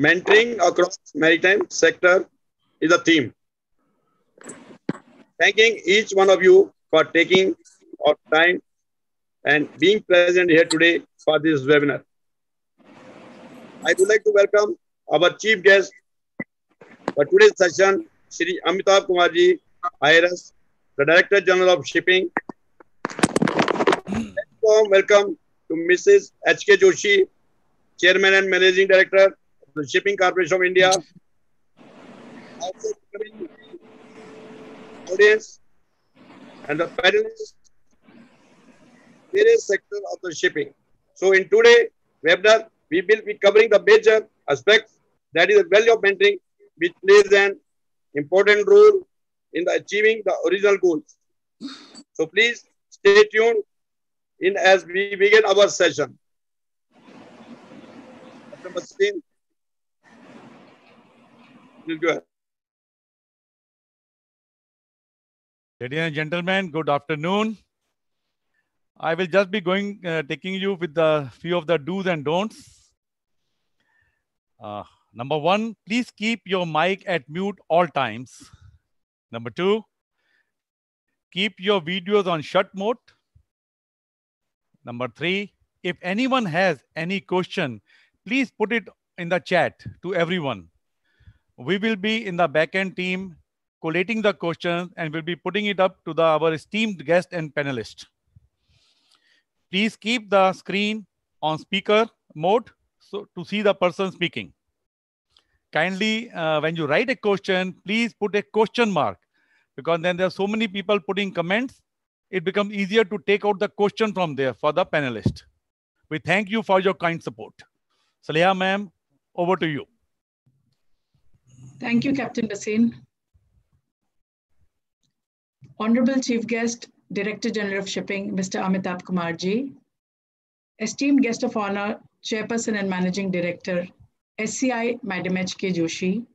Mentoring across maritime sector is the theme. Thanking each one of you for taking your time and being present here today for this webinar. I would like to welcome our chief guest for today's session, Shri Amitabh Kumar Ji, IRS, the Director General of Shipping. Welcome to Mrs. H.K. Joshi, Chairman and Managing Director of the Shipping Corporation of India. Also, audience and the panelists, various sectors of the shipping. So, in today's webinar, we will be covering the major aspects, that is the value of mentoring, which plays an important role in the achieving the original goals. So, please stay tuned in as we begin our session. Ladies and gentlemen, good afternoon. I will just be going, taking you with the few of the do's and don'ts. Number one, please keep your mic at mute all times. Number two, keep your videos on shut mode. Number three, if anyone has any question, please put it in the chat to everyone. We will be in the backend team collating the questions and will be putting it up to our esteemed guest and panelist. Please keep the screen on speaker mode so to see the person speaking. Kindly, when you write a question, please put a question mark, because then there are so many people putting comments. It becomes easier to take out the question from there for the panelist. We thank you for your kind support. Saleha ma'am, over to you. Thank you, Captain Basin. Honorable Chief Guest, Director General of Shipping, Mr. Amitabh Kumar Ji. Esteemed Guest of Honor, Chairperson and Managing Director, SCI, Madam H.K. Joshi.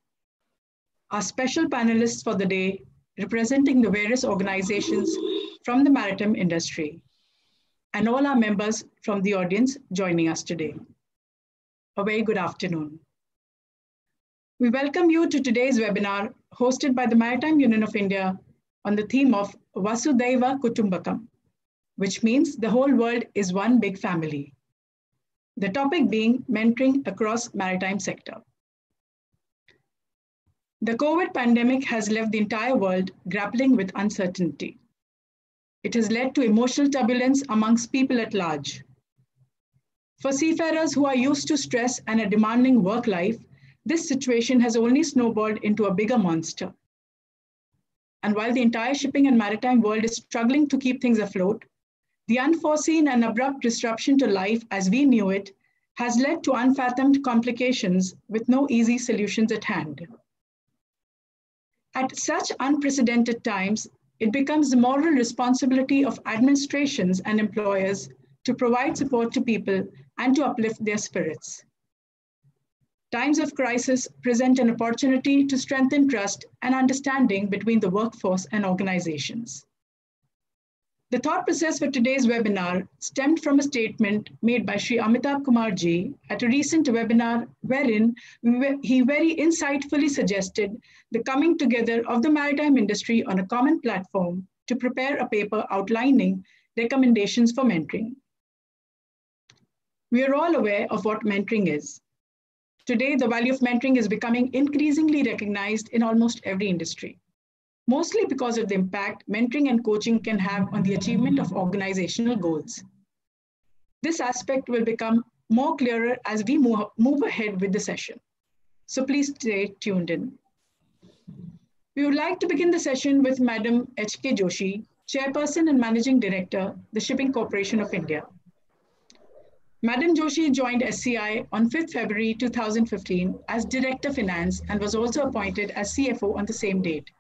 Our special panelists for the day, representing the various organizations from the maritime industry, and all our members from the audience joining us today. A very good afternoon. We welcome you to today's webinar hosted by the Maritime Union of India on the theme of Vasudhaiva Kutumbakam, which means the whole world is one big family. The topic being mentoring across maritime sector. The COVID pandemic has left the entire world grappling with uncertainty. It has led to emotional turbulence amongst people at large. For seafarers who are used to stress and a demanding work life, this situation has only snowballed into a bigger monster. And while the entire shipping and maritime world is struggling to keep things afloat, the unforeseen and abrupt disruption to life as we knew it has led to unfathomed complications with no easy solutions at hand. At such unprecedented times, it becomes the moral responsibility of administrations and employers to provide support to people and to uplift their spirits. Times of crisis present an opportunity to strengthen trust and understanding between the workforce and organizations. The thought process for today's webinar stemmed from a statement made by Shri Amitabh Kumar Ji at a recent webinar wherein he very insightfully suggested the coming together of the maritime industry on a common platform to prepare a paper outlining recommendations for mentoring. We are all aware of what mentoring is. Today, the value of mentoring is becoming increasingly recognized in almost every industry, mostly because of the impact mentoring and coaching can have on the achievement of organizational goals. This aspect will become more clearer as we move ahead with the session. So please stay tuned in. We would like to begin the session with Madam H.K. Joshi, Chairperson and Managing Director, the Shipping Corporation of India. Madam Joshi joined SCI on 5th February 2015 as Director Finance and was also appointed as CFO on the same date.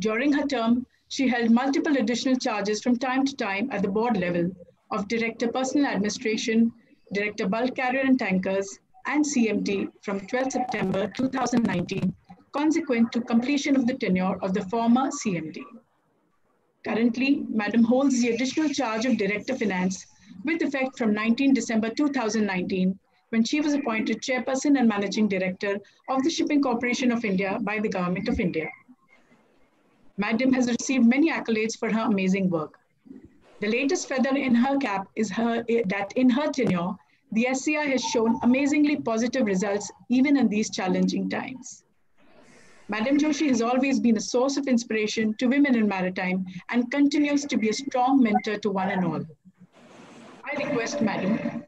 During her term, she held multiple additional charges from time to time at the board level of Director Personal Administration, Director Bulk Carrier and Tankers, and CMD from 12 September 2019, consequent to completion of the tenure of the former CMD. Currently, Madam holds the additional charge of Director Finance with effect from 19 December 2019 when she was appointed Chairperson and Managing Director of the Shipping Corporation of India by the Government of India. Madam has received many accolades for her amazing work. The latest feather in her cap is that in her tenure, the SCI has shown amazingly positive results even in these challenging times. Madam Joshi has always been a source of inspiration to women in maritime and continues to be a strong mentor to one and all. I request Madam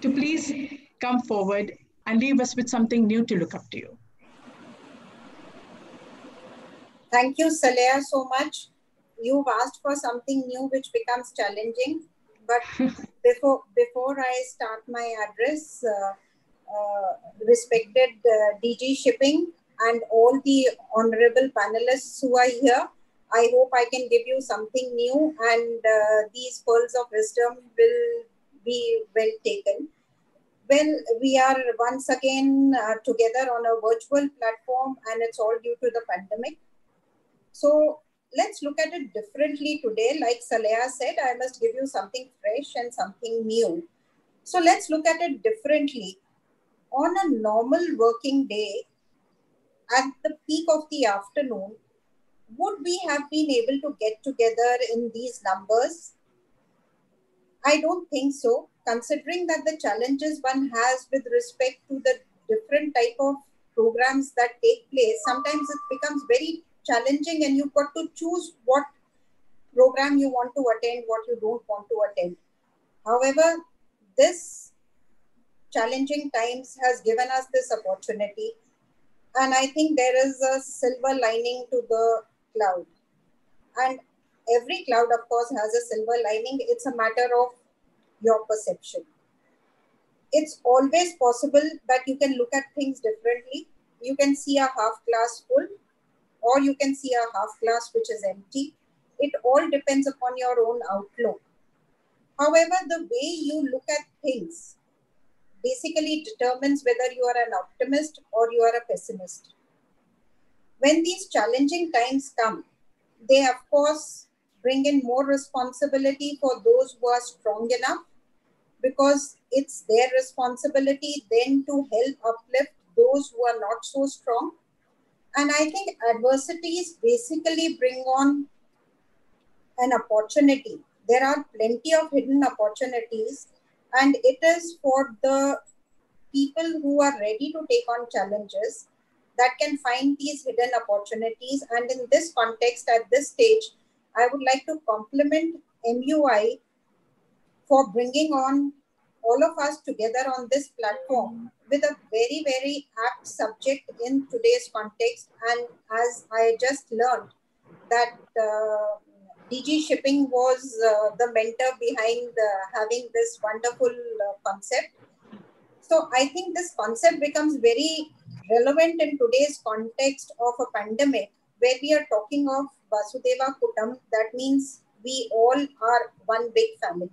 to please come forward and leave us with something new to look up to you. Thank you, Saleha, so much. You've asked for something new, which becomes challenging. But before I start my address, respected DG Shipping, and all the honorable panelists who are here, I hope I can give you something new, and these pearls of wisdom will be well taken. Well, we are once again together on a virtual platform, and it's all due to the pandemic. So let's look at it differently today. Like Saleha said, I must give you something fresh and something new. So let's look at it differently. On a normal working day, at the peak of the afternoon, would we have been able to get together in these numbers? I don't think so, considering that the challenges one has with respect to the different type of programs that take place. Sometimes it becomes very challenging and you've got to choose what program you want to attend, what you don't want to attend. However, this challenging times has given us this opportunity. And I think there is a silver lining to the cloud. And every cloud, of course, has a silver lining. It's a matter of your perception. It's always possible that you can look at things differently. You can see a half glass full, or you can see a half glass which is empty. It all depends upon your own outlook. However, the way you look at things basically determines whether you are an optimist or you are a pessimist. When these challenging times come, they of course bring in more responsibility for those who are strong enough, because it's their responsibility then to help uplift those who are not so strong. And I think adversities basically bring on an opportunity. There are plenty of hidden opportunities, and it is for the people who are ready to take on challenges that can find these hidden opportunities. And in this context, at this stage, I would like to compliment MUI for bringing on all of us together on this platform with a very, very apt subject in today's context. And as I just learned that DG Shipping was the mentor behind having this wonderful concept. So I think this concept becomes very relevant in today's context of a pandemic, where we are talking of Vasudhaiva Kutumbakam. That means we all are one big family.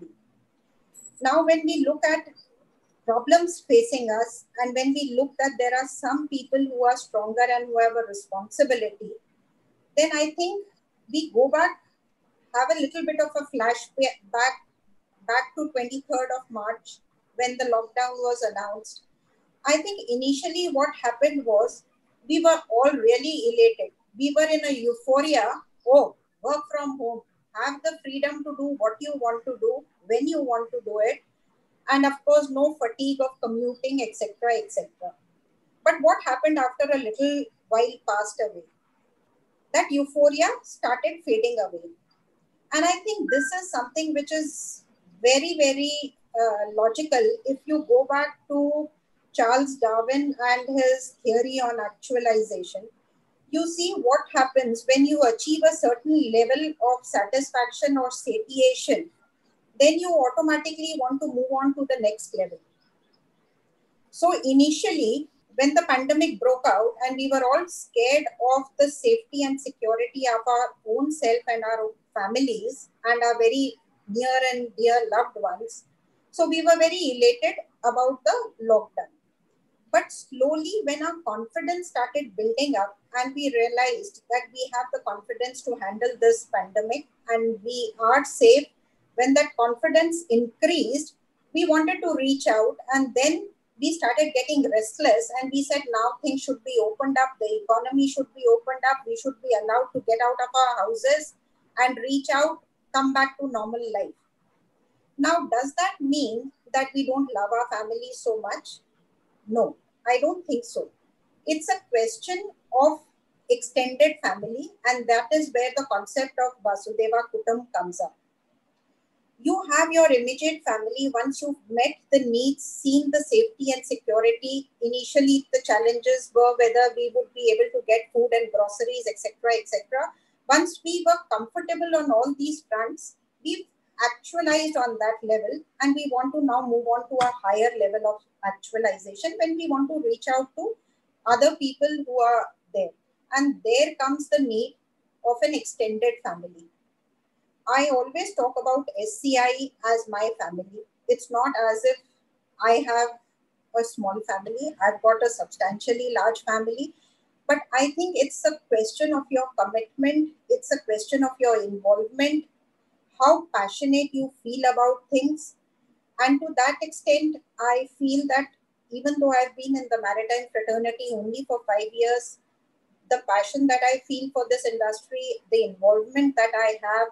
Now, when we look at problems facing us, and when we look that there are some people who are stronger and who have a responsibility, then I think we go back, have a little bit of a flashback to 23rd of March when the lockdown was announced. I think initially what happened was we were all really elated. We were in a euphoria. Oh, work from home, have the freedom to do what you want to do, when you want to do it. And of course, no fatigue of commuting, etc., etc. But what happened after a little while passed away? That euphoria started fading away. And I think this is something which is very, very logical if you go back to Charles Darwin and his theory on actualization. You see what happens when you achieve a certain level of satisfaction or satiation, then you automatically want to move on to the next level. So initially, when the pandemic broke out and we were all scared of the safety and security of our own self and our own families and our very near and dear loved ones. So we were very elated about the lockdown. But slowly, when our confidence started building up and we realized that we have the confidence to handle this pandemic and we are safe, when that confidence increased, we wanted to reach out, and then we started getting restless and we said, now things should be opened up, the economy should be opened up, we should be allowed to get out of our houses and reach out, come back to normal life. Now, does that mean that we don't love our family so much? No, I don't think so. It's a question of extended family, and that is where the concept of Vasudhaiva Kutum comes up. You have your immediate family once you've met the needs, seen the safety and security. Initially, the challenges were whether we would be able to get food and groceries, etc., etc. Once we were comfortable on all these fronts, we've actualized on that level, and we want to now move on to a higher level of actualization when we want to reach out to other people who are there. And there comes the need of an extended family. I always talk about SCI as my family. It's not as if I have a small family. I've got a substantially large family. But I think it's a question of your commitment. It's a question of your involvement, how passionate you feel about things. And to that extent, I feel that even though I've been in the maritime fraternity only for 5 years, the passion that I feel for this industry, the involvement that I have,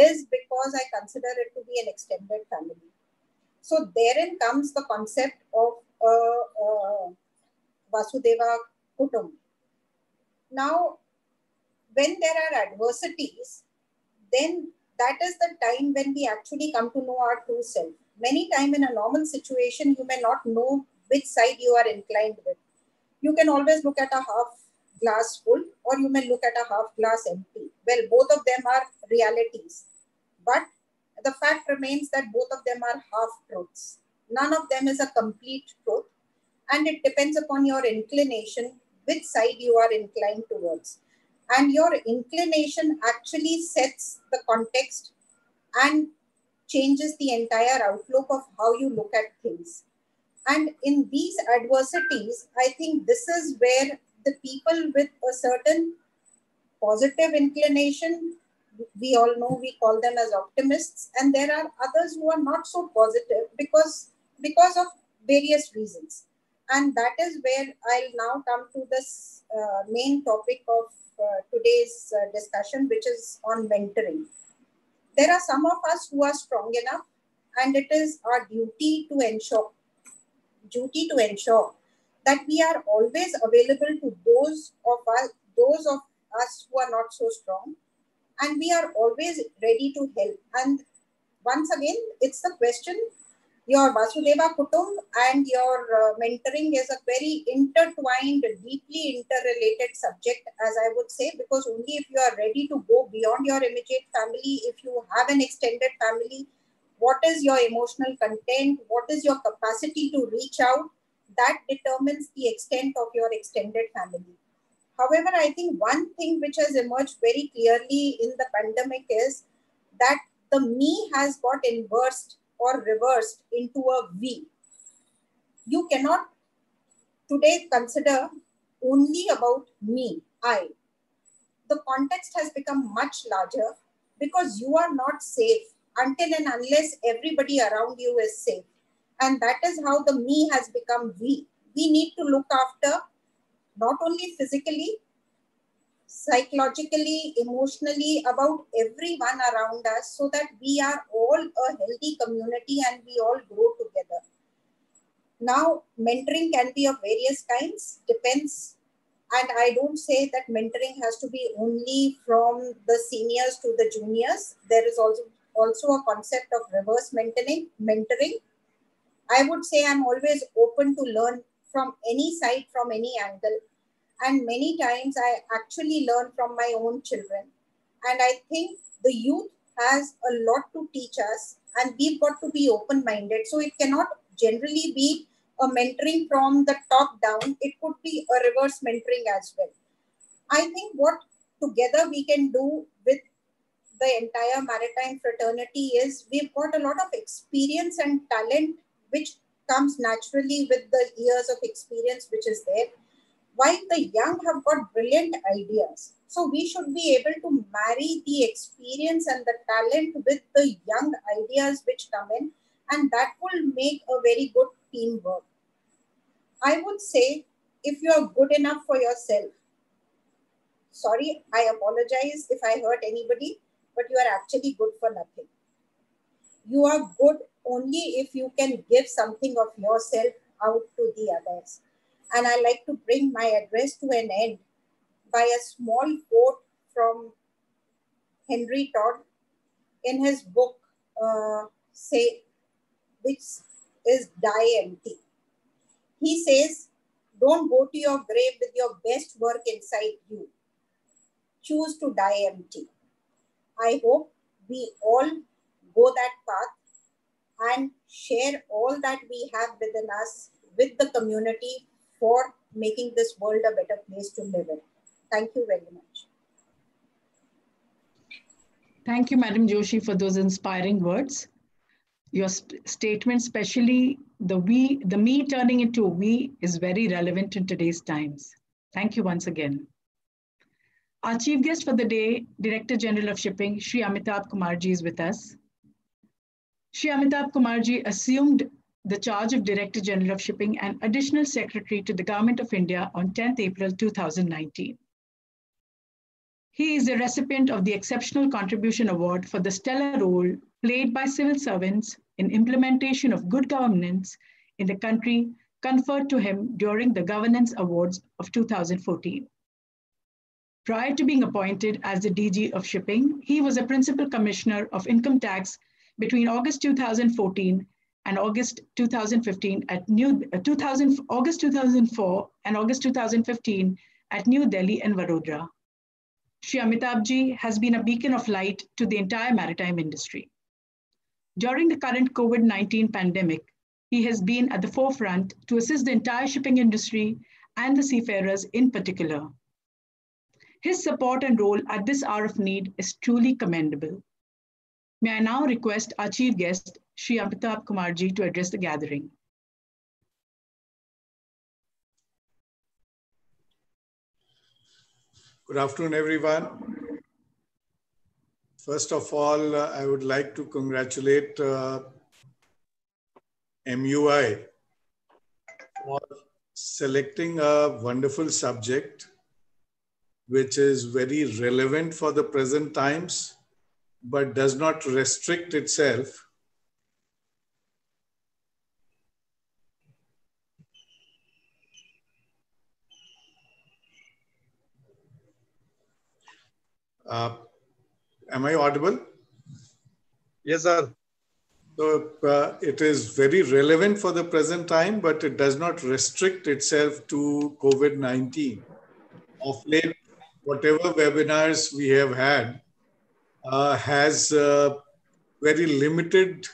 is because I consider it to be an extended family. So therein comes the concept of Vasudhaiva Kutum. Now, when there are adversities, then that is the time when we actually come to know our true self. Many times in a normal situation, you may not know which side you are inclined with. You can always look at a half glass full, or you may look at a half glass empty. Well, both of them are realities, but the fact remains that both of them are half truths. None of them is a complete truth, and it depends upon your inclination, which side you are inclined towards. And your inclination actually sets the context and changes the entire outlook of how you look at things. And in these adversities, I think this is where the people with a certain positive inclination, we all know we call them as optimists, and there are others who are not so positive because of various reasons. And that is where I'll now come to this main topic of today's discussion, which is on mentoring. There are some of us who are strong enough, and it is our duty to ensure that we are always available to those of us who are not so strong, and we are always ready to help. And once again, it's the question, your Vasudhaiva Kutum and your mentoring is a very intertwined, deeply interrelated subject, as I would say, because only if you are ready to go beyond your immediate family, if you have an extended family, what is your emotional content, what is your capacity to reach out, that determines the extent of your extended family. However, I think one thing which has emerged very clearly in the pandemic is that the me has got inversed or reversed into a we. You cannot today consider only about me, I. The context has become much larger because you are not safe until and unless everybody around you is safe. And that is how the me has become we. We need to look after not only physically, psychologically, emotionally, about everyone around us so that we are all a healthy community and we all grow together. Now, mentoring can be of various kinds, depends. And I don't say that mentoring has to be only from the seniors to the juniors. There is also a concept of reverse mentoring. I would say I'm always open to learn from any side, from any angle. And many times I actually learn from my own children. And I think the youth has a lot to teach us, and we've got to be open-minded. So it cannot generally be a mentoring from the top down. It could be a reverse mentoring as well. I think what together we can do with the entire maritime fraternity is we've got a lot of experience and talent which comes naturally with the years of experience which is there, while the young have got brilliant ideas. So we should be able to marry the experience and the talent with the young ideas which come in and that will make a very good teamwork. I would say if you are good enough for yourself, sorry, I apologize if I hurt anybody, but you are actually good for nothing. You are good only if you can give something of yourself out to the others. And I like to bring my address to an end by a small quote from Henry Todd in his book, which is Die Empty. He says, don't go to your grave with your best work inside you. Choose to die empty. I hope we all go that path and share all that we have within us with the community for making this world a better place to live in. Thank you very much. Thank you, Madam Joshi, for those inspiring words. Your statement, especially the we, the me turning into we, is very relevant in today's times. Thank you once again. Our chief guest for the day, Director General of Shipping, Shri Amitabh Kumar Ji, is with us. Shri Amitabh Kumar Ji assumed the charge of Director General of Shipping and Additional Secretary to the Government of India on 10th April 2019. He is the recipient of the Exceptional Contribution Award for the stellar role played by civil servants in implementation of good governance in the country, conferred to him during the Governance Awards of 2014. Prior to being appointed as the DG of Shipping, he was a Principal Commissioner of Income Tax between August 2014 and August 2015 at August 2004 and August 2015 at New Delhi and Vadodara. Shri Amitabh Ji has been a beacon of light to the entire maritime industry. During the current COVID-19 pandemic, he has been at the forefront to assist the entire shipping industry and the seafarers in particular. His support and role at this hour of need is truly commendable. May I now request our chief guest, Shri Amitabh Kumar Ji, to address the gathering. Good afternoon, everyone. First of all, I would like to congratulate MUI for selecting a wonderful subject, which is very relevant for the present times, but does not restrict itself am I audible? Yes, sir. So it is very relevant for the present time, but it does not restrict itself to COVID-19. Of late, whatever webinars we have had has very limited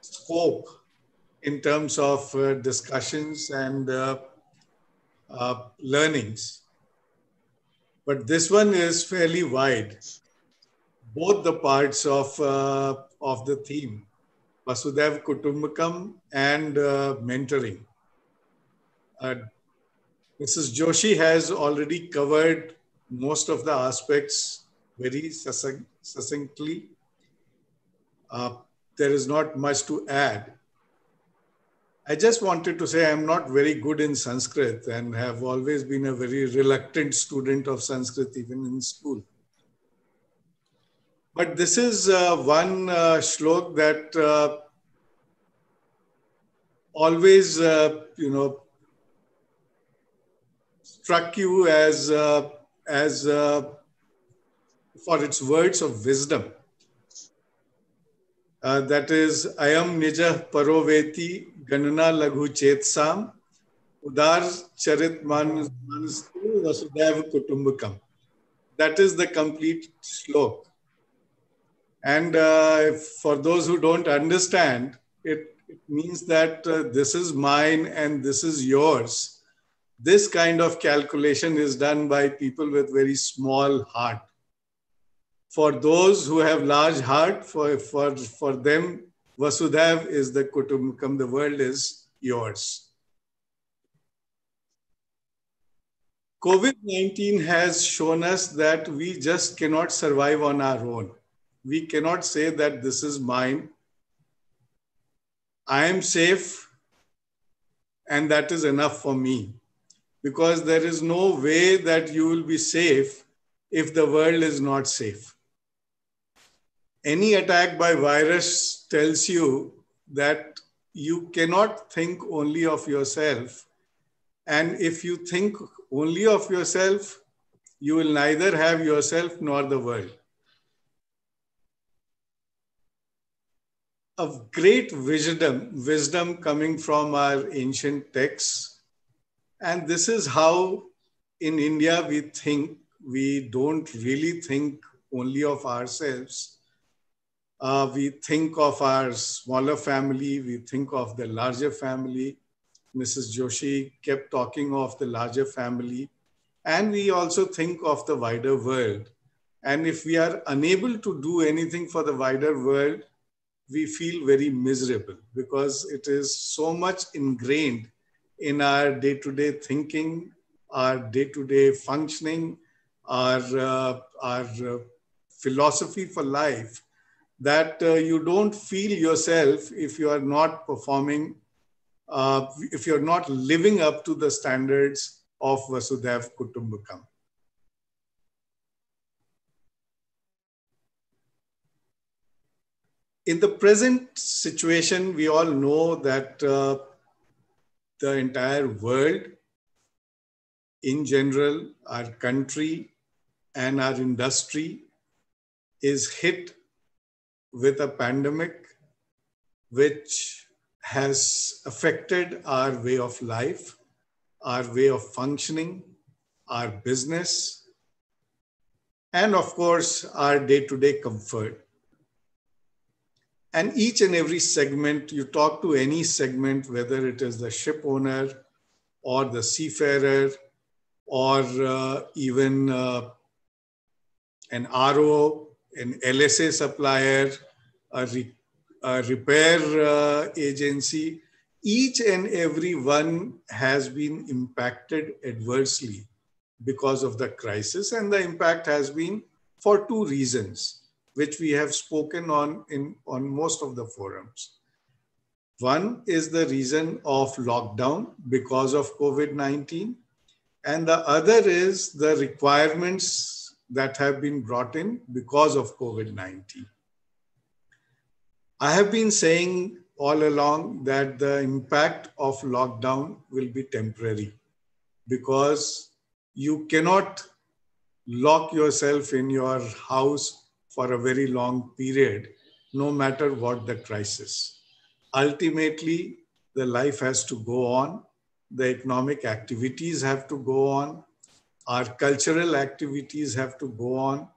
scope in terms of discussions and learnings. But this one is fairly wide. Both the parts of the theme, Vasudhaiva Kutumbakam and mentoring. Mrs. Joshi has already covered most of the aspects very succinctly. There is not much to add. I just wanted to say I'm not very good in Sanskrit and have always been a very reluctant student of Sanskrit even in school. But this is one shlok that always, struck you as for its words of wisdom. That is, Ayam Nijah Paroveti Ganana Laghu Chetsam Udar Charit Manustu Vasudhaiva Kutumbakam. That is the complete slok. And for those who don't understand, it means that this is mine and this is yours. This kind of calculation is done by people with very small heart. For those who have large heart, for them, Vasudhaiv is the Kutumbakam, the world is yours. COVID-19 has shown us that we just cannot survive on our own. We cannot say that this is mine I am safe and that is enough for me, because there is no way that you will be safe if the world is not safe. Any attack by virus tells you that you cannot think only of yourself. And if you think only of yourself, you will neither have yourself nor the world. Of great wisdom coming from our ancient texts. And this is how in India we think. We don't really think only of ourselves. We think of our smaller family. We think of the larger family. Mrs. Joshi kept talking of the larger family. And we also think of the wider world. And if we are unable to do anything for the wider world, we feel very miserable, because it is so much ingrained in our day-to-day thinking, our day-to-day functioning, our philosophy for life, that you don't feel yourself if you are not performing, if you're not living up to the standards of Vasudhaiva Kutumbakam. In the present situation, we all know that the entire world in general, our country and our industry is hit with a pandemic which has affected our way of life, our way of functioning, our business, and of course, our day-to-day comfort. And each and every segment, you talk to any segment, whether it is the ship owner or the seafarer or even an RO, an LSA supplier, a repair agency, each and every one has been impacted adversely because of the crisis. And the impact has been for two reasons, which we have spoken on most of the forums. One is the reason of lockdown because of COVID-19. And the other is the requirements that have been brought in because of COVID-19. I have been saying all along that the impact of lockdown will be temporary, because you cannot lock yourself in your house for a very long period, no matter what the crisis. Ultimately, the life has to go on. The economic activities have to go on. Our cultural activities have to go on.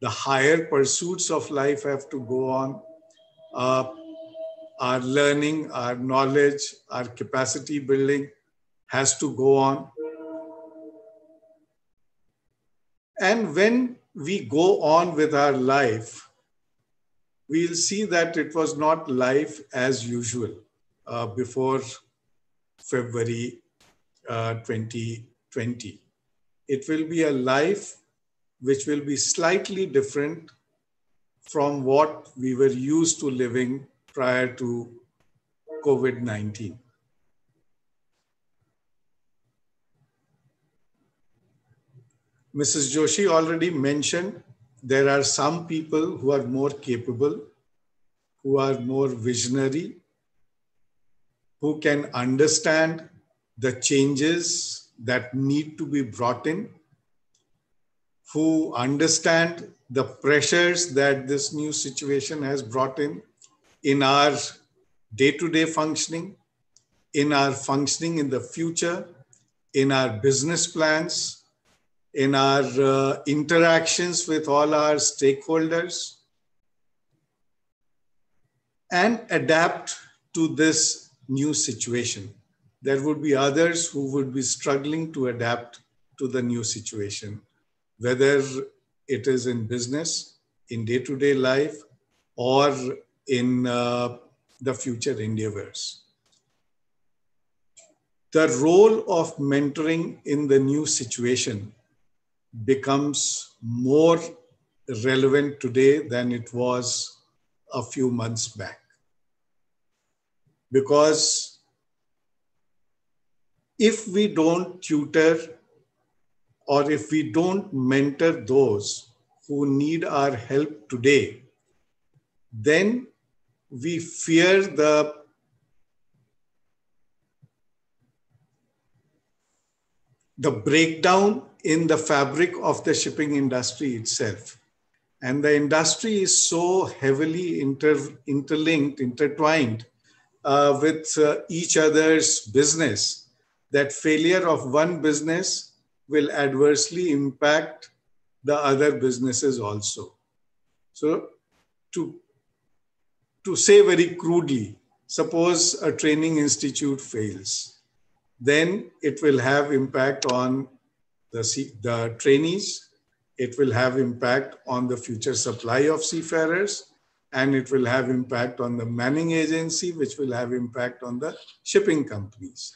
The higher pursuits of life have to go on. Our learning, our knowledge, our capacity building has to go on. And when we go on with our life, we'll see that it was not life as usual before February 2020. It will be a life which will be slightly different from what we were used to living prior to COVID-19. Mrs. Joshi already mentioned there are some people who are more capable, who are more visionary, who can understand the changes that need to be brought in, who understand the pressures that this new situation has brought in our day-to-day functioning, in our functioning in the future, in our business plans, in our interactions with all our stakeholders, and adapt to this new situation. There would be others who would be struggling to adapt to the new situation, whether it is in business, in day-to-day life, or in the future endeavors. The role of mentoring in the new situation becomes more relevant today than it was a few months back. because if we don't tutor or if we don't mentor those who need our help today, then we fear the breakdown in the fabric of the shipping industry itself. And the industry is so heavily intertwined with each other's business that failure of one business will adversely impact the other businesses also. So to say very crudely, suppose a training institute fails, then it will have impact on the trainees, it will have impact on the future supply of seafarers, and it will have impact on the manning agency, which will have impact on the shipping companies.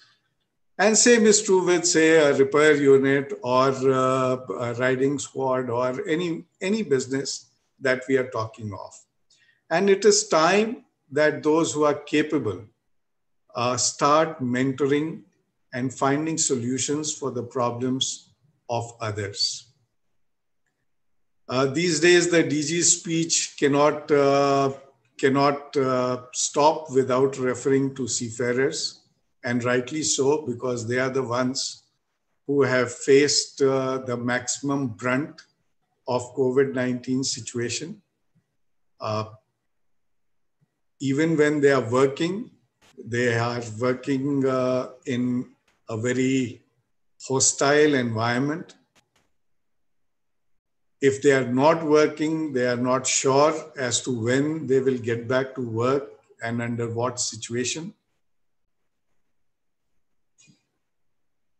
And same is true with, say, a repair unit or a riding squad or any business that we are talking of. And it is time that those who are capable start mentoring and finding solutions for the problems of others. These days, the DG's speech cannot stop without referring to seafarers. And rightly so, because they are the ones who have faced the maximum brunt of COVID-19 situation. Even when they are working in a very hostile environment. If they are not working, they are not sure as to when they will get back to work and under what situation.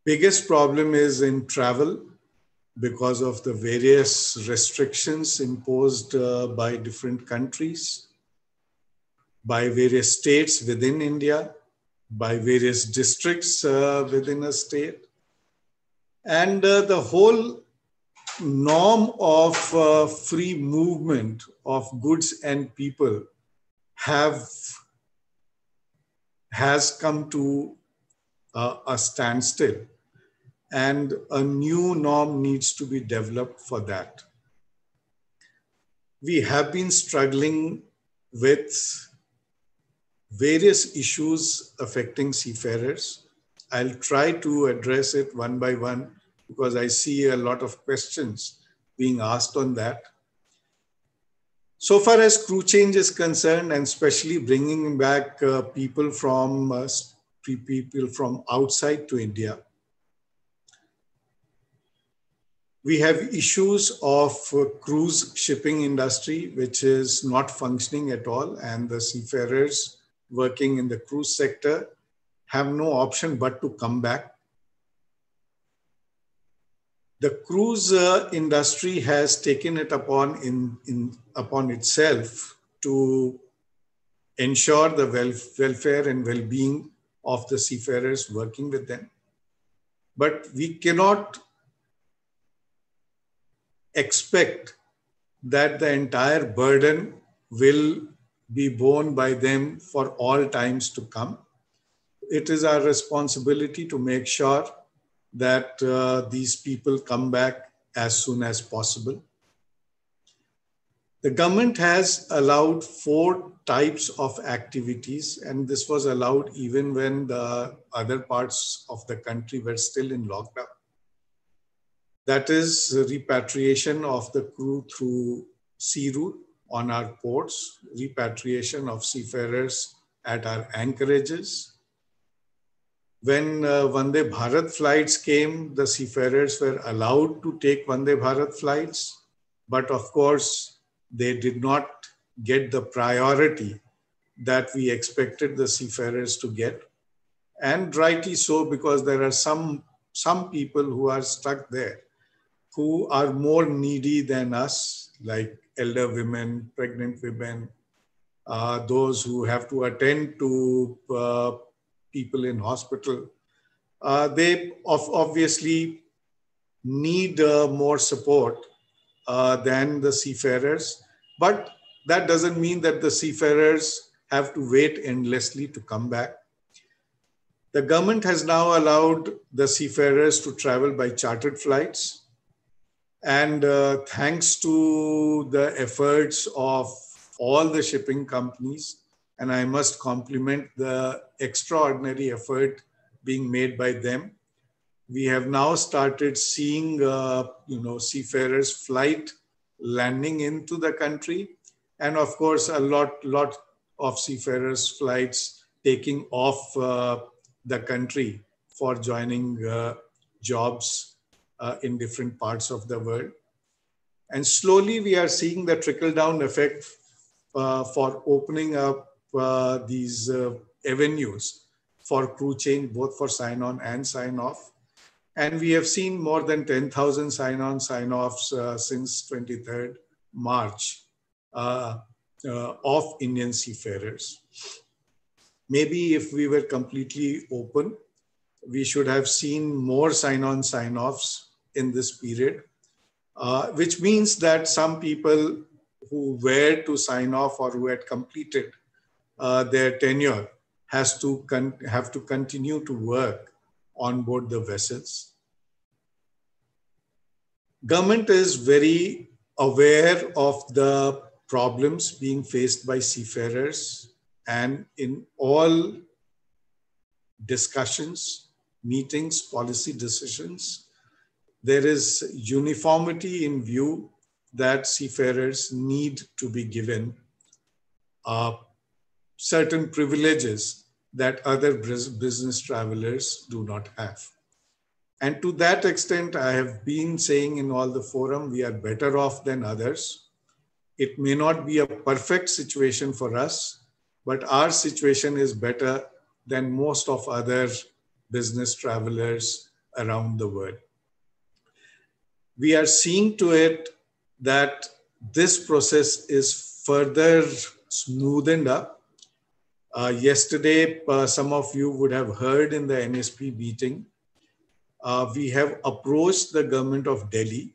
Biggest problem is in travel because of the various restrictions imposed by different countries, by various states within India, by various districts within a state. And the whole norm of free movement of goods and people has come to a standstill, and a new norm needs to be developed for that. We have been struggling with various issues affecting seafarers. I'll try to address it one by one because I see a lot of questions being asked on that. So far as crew change is concerned, and especially bringing back people from outside to India. We have issues of cruise shipping industry, which is not functioning at all. And the seafarers working in the cruise sector have no option but to come back. The cruise industry has taken it upon itself to ensure the welfare and well-being of the seafarers working with them. But we cannot expect that the entire burden will be borne by them for all times to come. It is our responsibility to make sure that these people come back as soon as possible. The government has allowed 4 types of activities, and this was allowed even when the other parts of the country were still in lockdown. That is repatriation of the crew through sea route on our ports, repatriation of seafarers at our anchorages. When Vande Bharat flights came, the seafarers were allowed to take Vande Bharat flights, but of course, they did not get the priority that we expected the seafarers to get. And rightly so, because there are some people who are stuck there, who are more needy than us, like elder women, pregnant women, those who have to attend to people in hospital. They obviously need more support than the seafarers, but that doesn't mean that the seafarers have to wait endlessly to come back. The government has now allowed the seafarers to travel by chartered flights. And thanks to the efforts of all the shipping companies, and I must compliment the extraordinary effort being made by them, we have now started seeing seafarers' flight landing into the country. And of course, a lot of seafarers' flights taking off the country for joining jobs in different parts of the world. And slowly we are seeing the trickle-down effect for opening up these avenues for crew change, both for sign-on and sign-off. And we have seen more than 10,000 sign-on, sign-offs since 23rd March of Indian seafarers. Maybe if we were completely open, we should have seen more sign-on, sign-offs in this period, which means that some people who were to sign off or who had completed their tenure have to continue to work on board the vessels. Government is very aware of the problems being faced by seafarers, and in all discussions, meetings, policy decisions, there is uniformity in view that seafarers need to be given certain privileges that other business travelers do not have. And to that extent, I have been saying in all the forum, we are better off than others. It may not be a perfect situation for us, but our situation is better than most of other business travelers around the world. We are seeing to it that this process is further smoothened up. Yesterday, some of you would have heard in the NSP meeting, we have approached the government of Delhi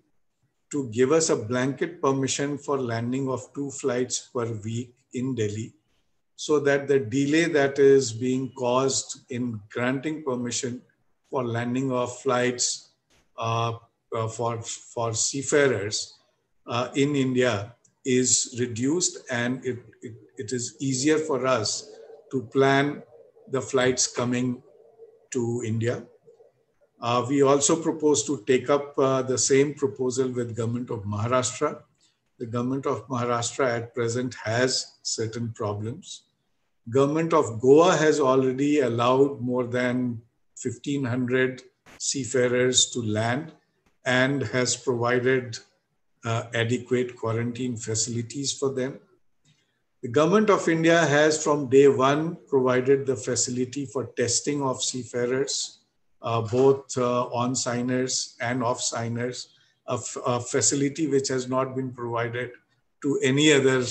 to give us a blanket permission for landing of 2 flights per week in Delhi, so that the delay that is being caused in granting permission for landing of flights for seafarers in India is reduced, and it is easier for us to plan the flights coming to India. We also propose to take up the same proposal with Government of Maharashtra. The Government of Maharashtra at present has certain problems. Government of Goa has already allowed more than 1,500 seafarers to land and has provided adequate quarantine facilities for them. The Government of India has from day 1 provided the facility for testing of seafarers, both on-signers and off-signers, a facility which has not been provided to any other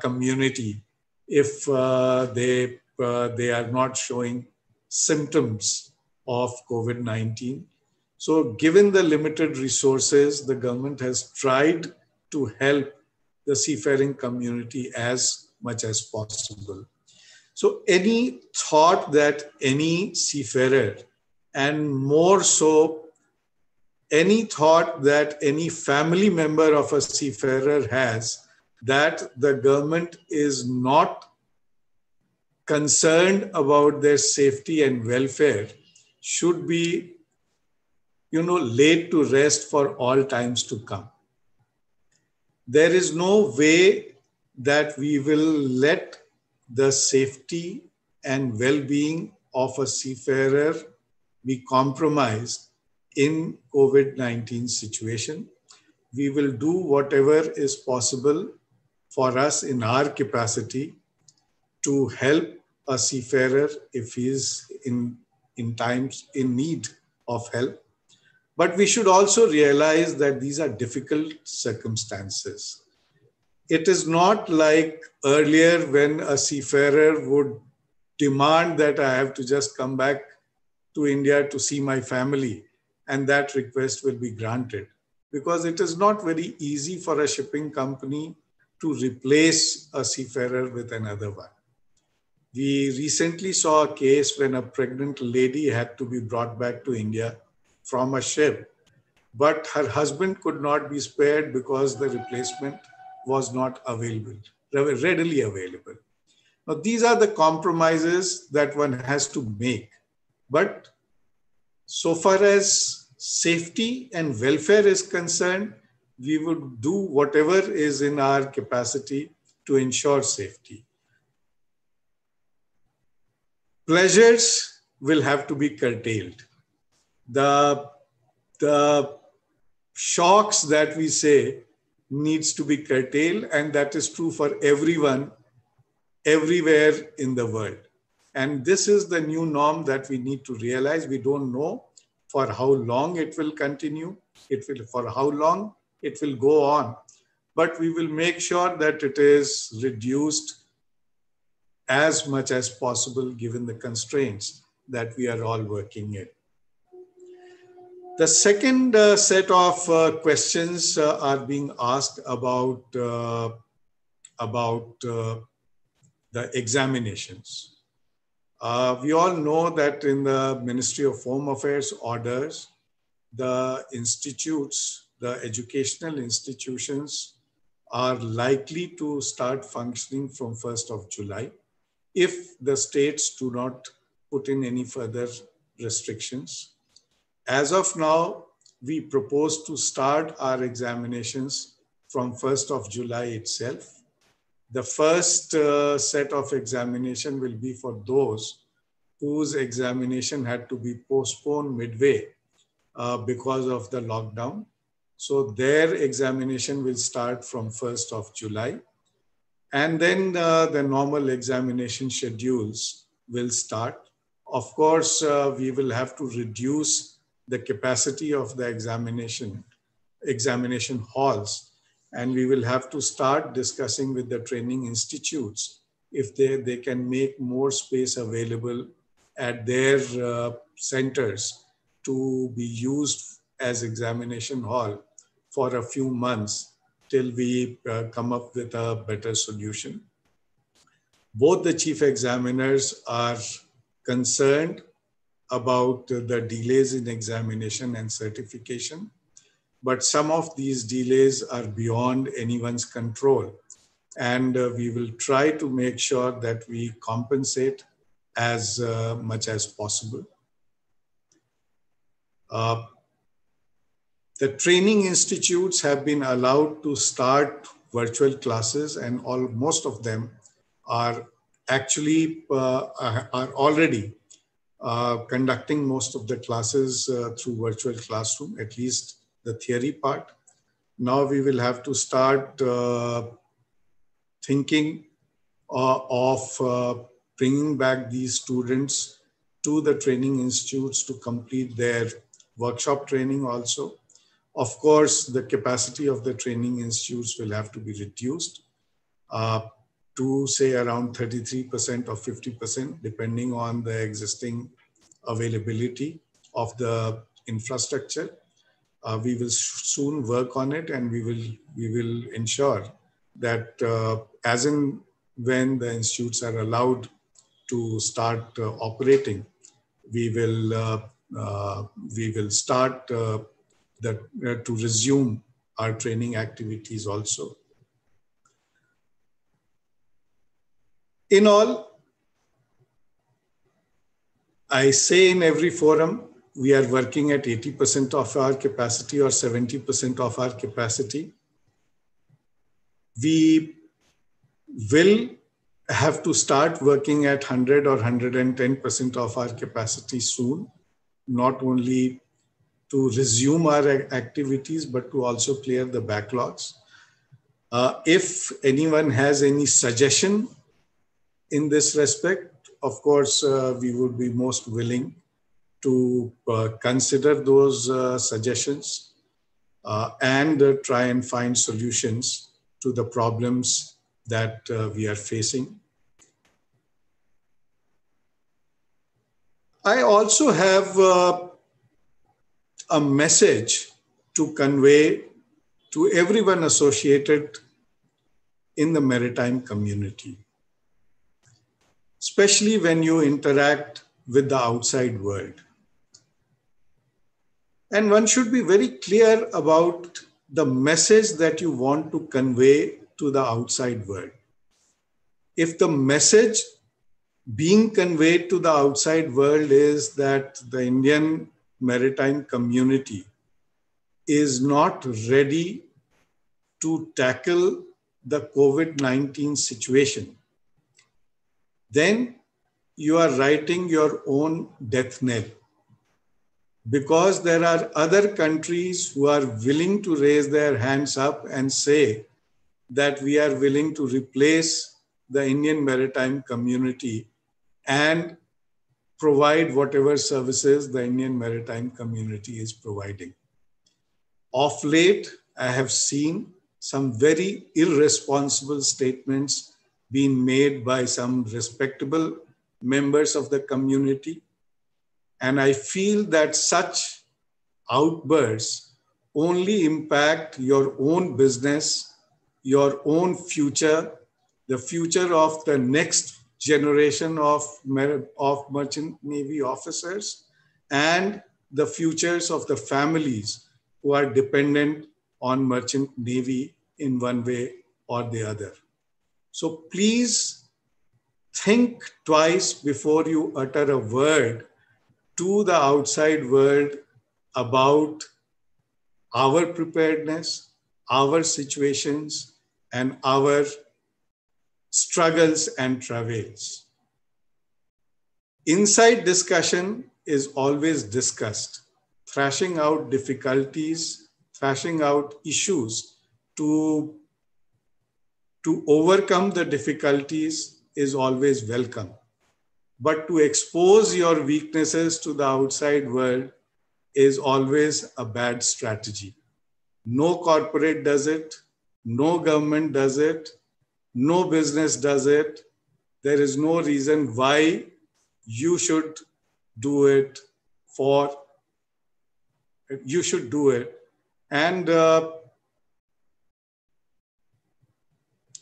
community if they are not showing symptoms of COVID-19. So given the limited resources, the government has tried to help the seafaring community as much as possible. So any thought that any seafarer, and more so, any thought that any family member of a seafarer has, that the government is not concerned about their safety and welfare, should be laid to rest for all times to come. There is no way that we will let the safety and well-being of a seafarer be compromised in COVID-19 situation. We will do whatever is possible for us in our capacity to help a seafarer if he is in times in need of help. But we should also realize that these are difficult circumstances. It is not like earlier when a seafarer would demand that I have to just come back to India to see my family, and that request will be granted. Because it is not very easy for a shipping company to replace a seafarer with another one. We recently saw a case when a pregnant lady had to be brought back to India from a ship, but her husband could not be spared because the replacement was not available, readily available. Now, these are the compromises that one has to make. But so far as safety and welfare is concerned, we would do whatever is in our capacity to ensure safety. Pleasures will have to be curtailed. The shocks that we say needs to be curtailed, and that is true for everyone, everywhere in the world. And this is the new norm that we need to realize. We don't know for how long it will continue, for how long it will go on, but we will make sure that it is reduced as much as possible given the constraints that we are all working in. The second set of questions are being asked about the examinations. We all know that in the Ministry of Home Affairs orders, the institutes, the educational institutions are likely to start functioning from 1st of July if the states do not put in any further restrictions. As of now, we propose to start our examinations from 1st of July itself. The first set of examination will be for those whose examination had to be postponed midway because of the lockdown. So their examination will start from 1st of July. And then the normal examination schedules will start. Of course, we will have to reduce the capacity of the examination halls, and we will have to start discussing with the training institutes if they can make more space available at their centers to be used as examination hall for a few months till we come up with a better solution. Both the chief examiners are concerned about the delays in examination and certification, but some of these delays are beyond anyone's control. And we will try to make sure that we compensate as much as possible. The training institutes have been allowed to start virtual classes, and most of them are actually are already conducting most of the classes through virtual classroom, at least the theory part. Now we will have to start thinking of bringing back these students to the training institutes to complete their workshop training also. Of course, the capacity of the training institutes will have to be reduced to say around 33% or 50%, depending on the existing availability of the infrastructure. We will soon work on it, and we will ensure that as and when the institutes are allowed to start operating, we will start to resume our training activities also. In all, I say in every forum, we are working at 80% of our capacity or 70% of our capacity. We will have to start working at 100 or 110% of our capacity soon, not only to resume our activities, but to also clear the backlogs. If anyone has any suggestion in this respect, of course, we would be most willing to consider those suggestions and try and find solutions to the problems that we are facing. I also have a message to convey to everyone associated in the maritime community, especially when you interact with the outside world. And one should be very clear about the message that you want to convey to the outside world. If the message being conveyed to the outside world is that the Indian maritime community is not ready to tackle the COVID-19 situation, then you are writing your own death knell, because there are other countries who are willing to raise their hands up and say that we are willing to replace the Indian maritime community and provide whatever services the Indian maritime community is providing. Of late, I have seen some very irresponsible statements being made by some respectable members of the community. And I feel that such outbursts only impact your own business, your own future, the future of the next generation of merchant navy officers, and the futures of the families who are dependent on merchant navy in one way or the other. So please think twice before you utter a word to the outside world about our preparedness, our situations, and our struggles and travails. Inside discussion is always discussed. Thrashing out difficulties, thrashing out issues to overcome the difficulties is always welcome. But to expose your weaknesses to the outside world is always a bad strategy. No corporate does it, no government does it, no business does it. There is no reason why you should do it And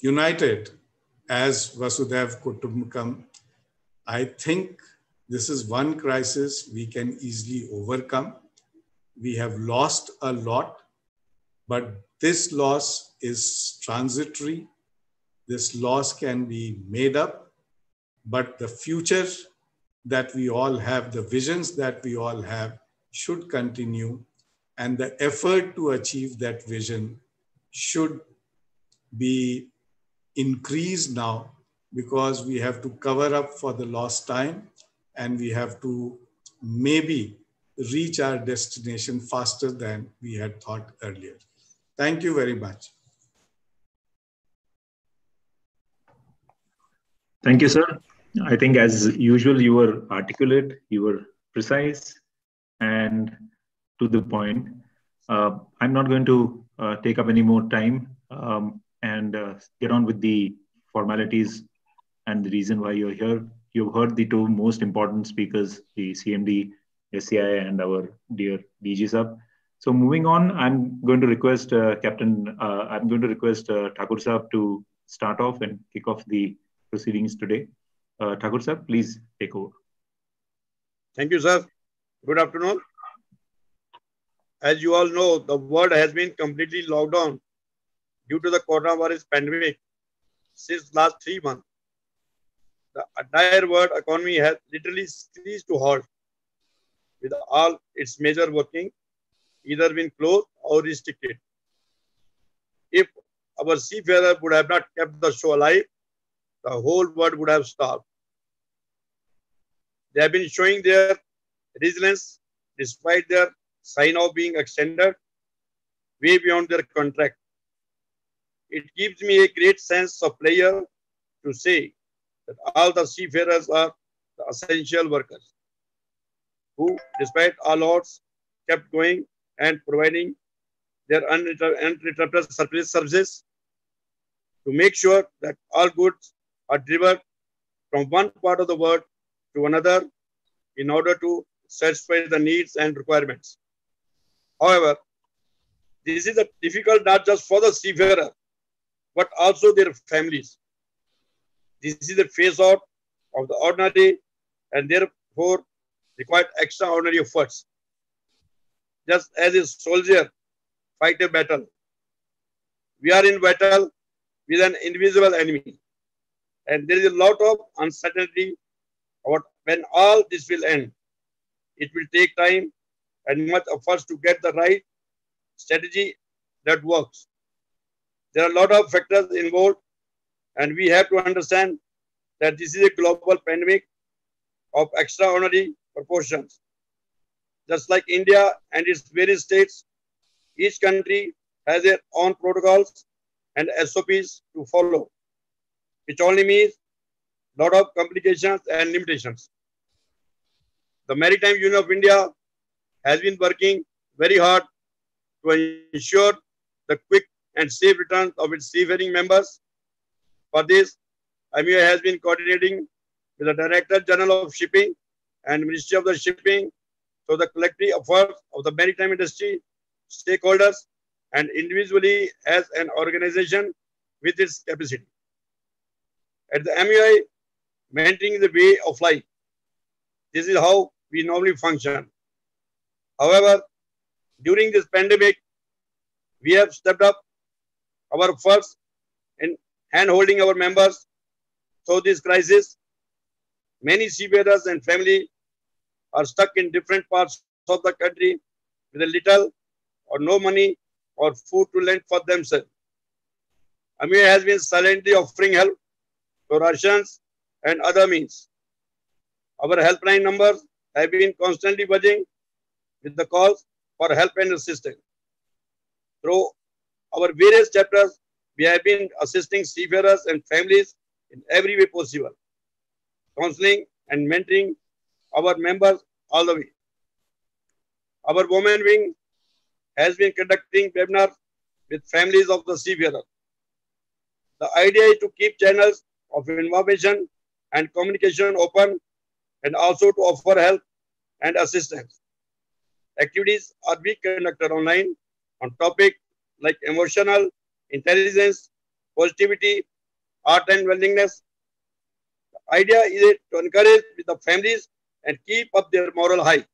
united as Vasudhaiva Kutumbakam, I think this is one crisis we can easily overcome. We have lost a lot, but this loss is transitory. This loss can be made up, but the future that we all have, the visions that we all have, should continue, and the effort to achieve that vision should be increased now, because we have to cover up for the lost time, and we have to maybe reach our destination faster than we had thought earlier. Thank you very much. Thank you, sir. I think as usual, you were articulate, you were precise, and to the point. I'm not going to take up any more time and get on with the formalities and the reason why you're here. You've heard the two most important speakers, the CMD, SCI, and our dear DG Sab. So moving on, I'm going to request Thakur Sab to start off and kick off the proceedings today. Thakur Sab, please take over. Thank you, sir. Good afternoon. As you all know, the world has been completely locked down due to the coronavirus pandemic since last 3 months. The entire world economy has literally ceased to halt, with all its major working either been closed or restricted. If our seafarers would have not kept the show alive, the whole world would have starved. They have been showing their resilience despite their sign of being extended way beyond their contract. It gives me a great sense of pleasure to say that all the seafarers are the essential workers who, despite all odds, kept going and providing their uninterrupted services to make sure that all goods are delivered from one part of the world to another in order to satisfy the needs and requirements. However, this is difficult not just for the seafarer, but also their families. This is the phase out of the ordinary and therefore required extraordinary efforts. Just as a soldier fights a battle, we are in battle with an invisible enemy. And there is a lot of uncertainty about when all this will end. It will take time and much efforts to get the right strategy that works. There are a lot of factors involved, and we have to understand that this is a global pandemic of extraordinary proportions. Just like India and its various states, each country has their own protocols and SOPs to follow, which only means a lot of complications and limitations. The Maritime Union of India has been working very hard to ensure the quick and safe return of its seafaring members. For this, MUI has been coordinating with the Director General of Shipping and Ministry of the Shipping, so the collective efforts of the maritime industry, stakeholders, and individually as an organization with its capacity. At the MUI, maintaining the way of life. This is how we normally function. However, during this pandemic, we have stepped up our efforts in hand-holding our members through this crisis. Many seafarers and family are stuck in different parts of the country with a little or no money or food to lend for themselves. AMIA has been silently offering help to rations and other means. Our helpline numbers have been constantly buzzing with the calls for help and assistance. Through our various chapters, we have been assisting seafarers and families in every way possible, counseling and mentoring our members all the way. Our women wing has been conducting webinars with families of the seafarer. The idea is to keep channels of information and communication open and also to offer help and assistance. Activities are being conducted online on topics like emotional intelligence, positivity, art and wellness. The idea is to encourage with the families and keep up their morale high.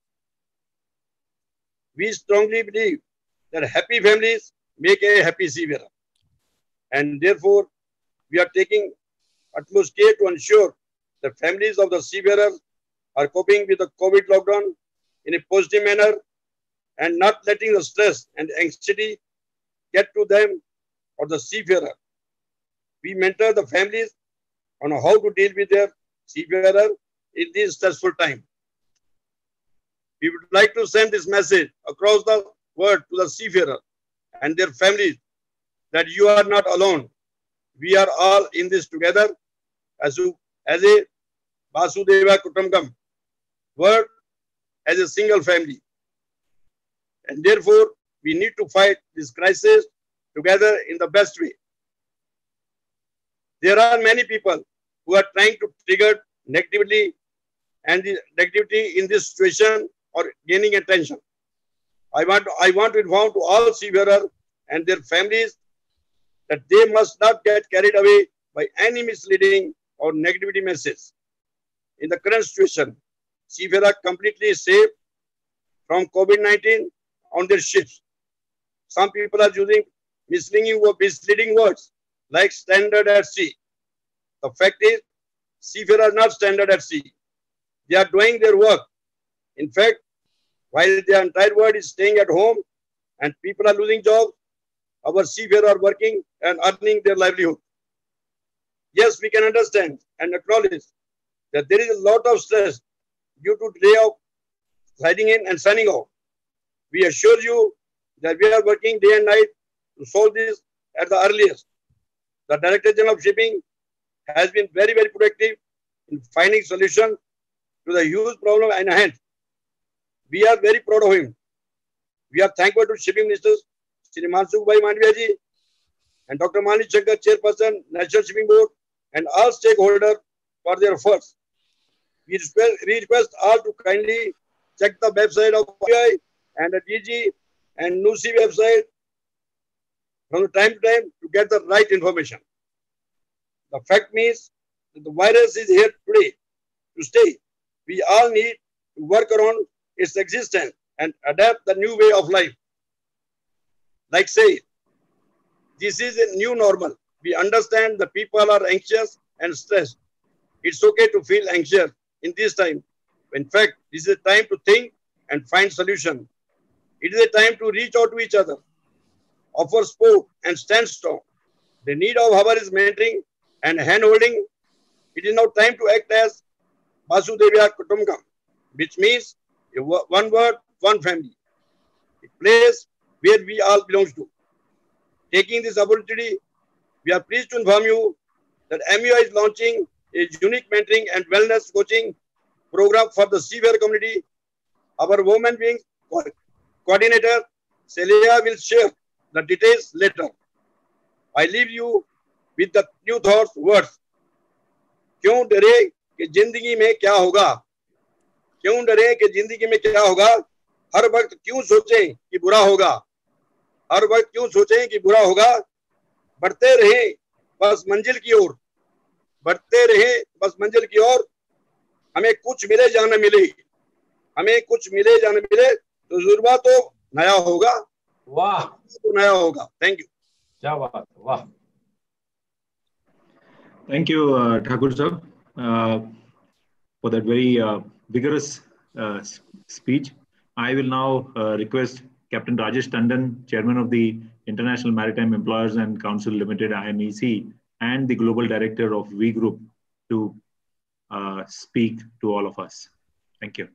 We strongly believe that happy families make a happy seafarer, and therefore we are taking utmost care to ensure the families of the seafarers are coping with the COVID lockdown in a positive manner and not letting the stress and anxiety get to them or the seafarer. We mentor the families on how to deal with their seafarer in this stressful time. We would like to send this message across the world to the seafarer and their families that you are not alone. We are all in this together as a Vasudhaiva Kutumbakam word, as a single family. And therefore, we need to fight this crisis together in the best way. There are many people who are trying to trigger negatively and the negativity in this situation or gaining attention. I want to inform to all seafarers and their families that they must not get carried away by any misleading or negativity messages. In the current situation, seafarers are completely safe from COVID-19 on their ships. Some people are using misleading words like standard at sea. The fact is, seafarers are not standard at sea. They are doing their work. In fact, while the entire world is staying at home and people are losing jobs, our seafarers are working and earning their livelihood. Yes, we can understand and acknowledge that there is a lot of stress due to delay of sliding in and signing off. We assure you that we are working day and night to solve this at the earliest. The Director General of Shipping has been very, very proactive in finding solutions to the huge problem at hand. We are very proud of him. We are thankful to Shipping Ministers Shri Mansukh Bhai Mandviya Ji and Dr. Mani Shankar, Chairperson, National Shipping Board, and all stakeholders for their efforts. We request all to kindly check the website of MUI and the DG and NUSI website from time to time to get the right information. The fact means that the virus is here today to stay. We all need to work around its existence and adapt the new way of life. Like say, this is a new normal. We understand the people are anxious and stressed. It's okay to feel anxious in this time. In fact, this is a time to think and find solution. It is a time to reach out to each other, offer support and stand strong. The need of our is mentoring and hand-holding. It is now time to act as Vasudhaiva Kutumbakam, which means one word, one family, a place where we all belong to. Taking this opportunity, we are pleased to inform you that MEO is launching a unique mentoring and wellness coaching program for the seafarer community. Our women being coordinator, Saleha, will share the details later. I leave you with the new thoughts, words. क्यों डरे कि जिंदगी में क्या होगा? क्यों डरे कि जिंदगी में क्या होगा? हर वक्त क्यों सोचें कि बुरा होगा? हर वक्त क्यों सोचें कि बुरा होगा? बढ़ते रहें बस मंजिल की ओर, बढ़ते रहें बस मंजिल की ओर। हमें कुछ मिले या न मिले, हमें कुछ मिले या न मिले, तो जुर्बा तो नया होगा। वाह, तो नया होगा। Thank you. क्या बात, वाह। Thank you, Thakur sir, for that very vigorous speech. I will now request Captain Rajesh Tandon, Chairman of the International Maritime Employers and Council Limited, IMEC, and the Global Director of V Group to speak to all of us. Thank you.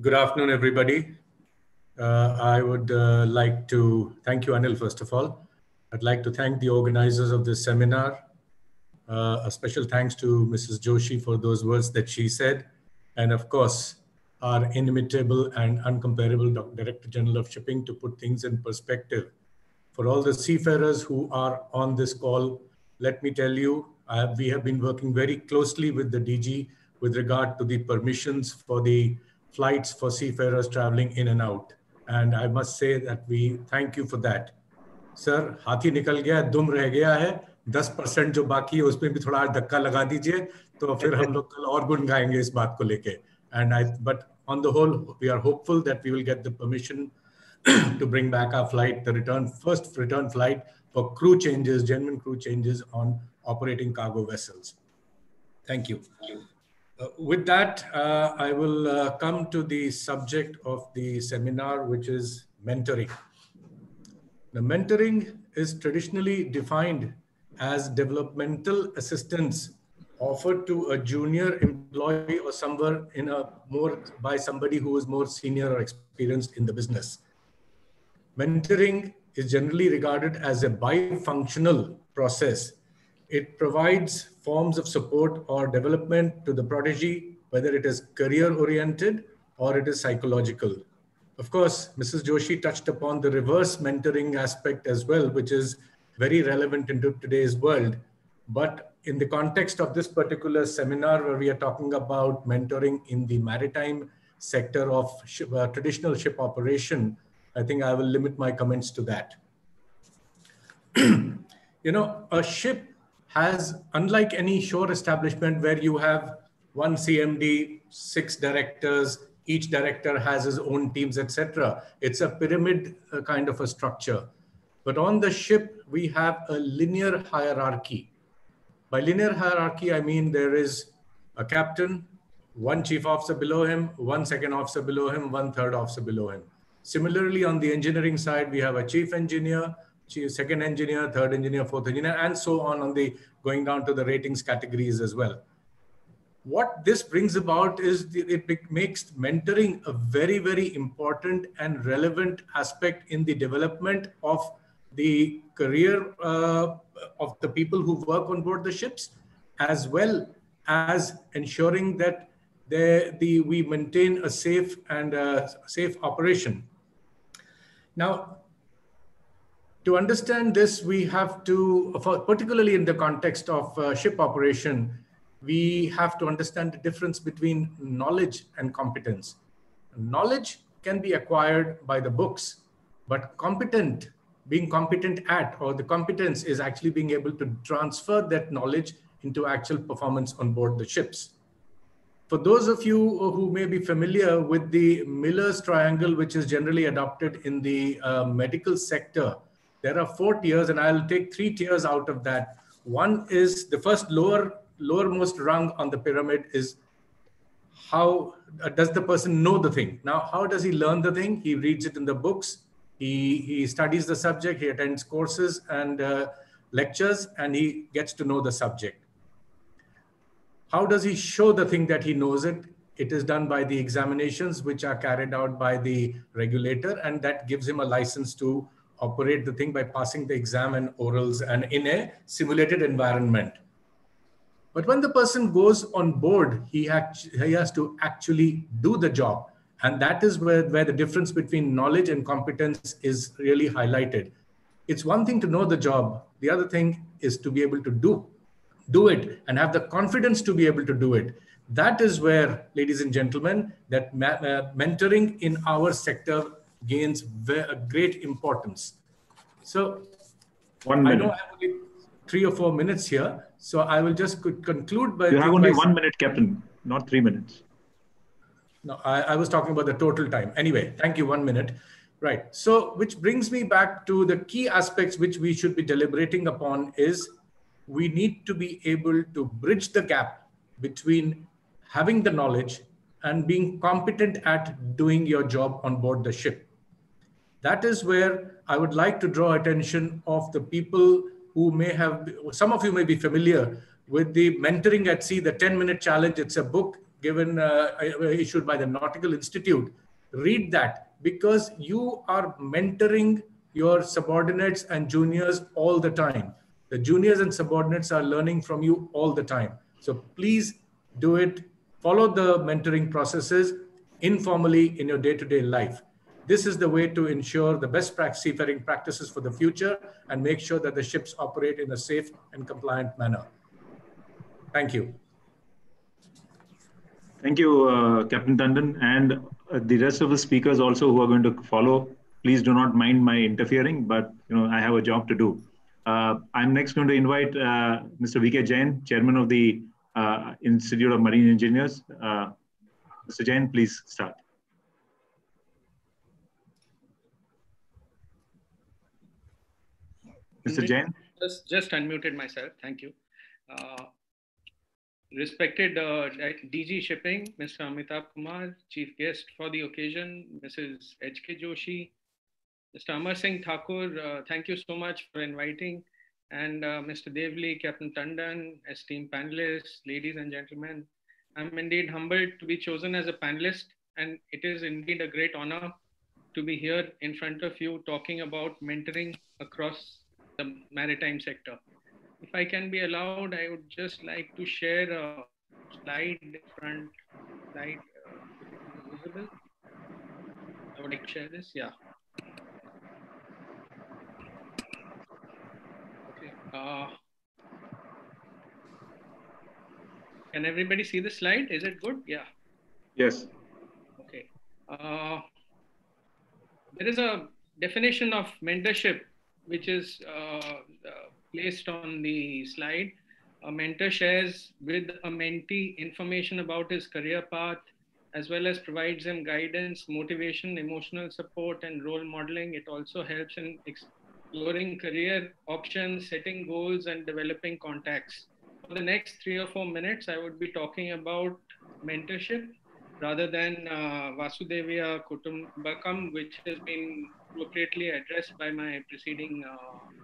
Good afternoon, everybody. I would like to thank you, Anil, first of all. I'd like to thank the organizers of this seminar. A special thanks to Mrs. Joshi for those words that she said. And of course, our inimitable and uncomparable Director General of Shipping to put things in perspective. For all the seafarers who are on this call, let me tell you, we have been working very closely with the DG with regard to the permissions for the flights for seafarers traveling in and out. And I must say that we thank you for that. Sir, हाथी निकल गया, दुम रह गया है, 10% जो बाकी है उसमें भी थोड़ा धक्का लगा दीजिए, तो फिर हम लोग कल और गुण गाएंगे इस बात को लेके. And but on the whole, we are hopeful that we will get the permission to bring back our flight, the first return flight for crew changes, genuine crew changes on operating cargo vessels. Thank you. With that, I will come to the subject of the seminar, which is mentoring. Now, mentoring is traditionally defined as developmental assistance offered to a junior employee or somewhere in a more by somebody who is more senior or experienced in the business. Mentoring is generally regarded as a bifunctional process. It provides forms of support or development to the prodigy, whether it is career-oriented or it is psychological. Of course, Mrs. Joshi touched upon the reverse mentoring aspect as well, which is very relevant into today's world. But in the context of this particular seminar, where we are talking about mentoring in the maritime sector of ship, traditional ship operation, I think I will limit my comments to that. You know, a ship has, unlike any shore establishment where you have one CMD, 6 directors, each director has his own teams, etc. It's a pyramid kind of a structure. But on the ship, we have a linear hierarchy. By linear hierarchy, I mean there is a captain, one chief officer below him, one second officer below him, one third officer below him. Similarly, on the engineering side, we have a chief engineer, second engineer, third engineer, fourth engineer, and so on the going down to the ratings categories as well. What this brings about is it makes mentoring a very, very important and relevant aspect in the development of the career of the people who work on board the ships, as well as ensuring that we maintain a safe and safe operation. Now, to understand this, we have to, particularly in the context of ship operation, we have to understand the difference between knowledge and competence. Knowledge can be acquired by the books, but competent, being competent at, or the competence is actually being able to transfer that knowledge into actual performance on board the ships. For those of you who may be familiar with the Miller's Triangle, which is generally adopted in the medical sector, there are 4 tiers, and I'll take 3 tiers out of that. One is the first lowermost rung on the pyramid is how does the person know the thing? Now, how does he learn the thing? He reads it in the books, he studies the subject, he attends courses and lectures, and he gets to know the subject. How does he show the thing that he knows it? It is done by the examinations which are carried out by the regulator, and that gives him a license to operate the thing by passing the exam and orals and in a simulated environment. But when the person goes on board, he has to actually do the job. And that is where the difference between knowledge and competence is really highlighted. It's one thing to know the job. The other thing is to be able to do it and have the confidence to be able to do it. That is where, ladies and gentlemen, that mentoring in our sector gains a great importance. So I know I have only 3 or 4 minutes here, so I will just conclude by— You have only 1 minute, Captain, not 3 minutes. No, I was talking about the total time. Anyway, thank you, 1 minute. Right, so which brings me back to the key aspects which we should be deliberating upon is we need to be able to bridge the gap between having the knowledge and being competent at doing your job on board the ship. That is where I would like to draw attention of the people who may have, some of you may be familiar with the Mentoring at Sea, the 10-minute challenge. It's a book given, issued by the Nautical Institute. Read that, because you are mentoring your subordinates and juniors all the time. The juniors and subordinates are learning from you all the time. So please do it. Follow the mentoring processes informally in your day-to-day life. This is the way to ensure the best seafaring practices for the future and make sure that the ships operate in a safe and compliant manner. Thank you. Thank you, Captain Tandon, and the rest of the speakers also who are going to follow. Please do not mind my interfering, but you know I have a job to do. I'm next going to invite Mr. V.K. Jain, Chairman of the Institute of Marine Engineers. Mr. Jain, please start. Mr. Jain? Just unmuted myself. Thank you. Respected DG Shipping, Mr. Amitabh Kumar, Chief Guest for the occasion, Mrs. H.K. Joshi, Mr. Amar Singh Thakur, thank you so much for inviting. And Mr. Devli, Captain Tandon, esteemed panelists, ladies and gentlemen, I'm indeed humbled to be chosen as a panelist, and it is indeed a great honor to be here in front of you talking about mentoring across the maritime sector. If I can be allowed, I would just like to share a slide, front slide, visible. I would like to share this, yeah. Can everybody see the slide? Is it good? Yeah. Yes. Okay. There is a definition of mentorship which is placed on the slide. A mentor shares with a mentee information about his career path, as well as provides him guidance, motivation, emotional support, and role modeling. It also helps in exploring career options, setting goals, and developing contacts. For the next 3 or 4 minutes, I would be talking about mentorship rather than Vasudhaiva Kutumbakam, which has been appropriately addressed by my preceding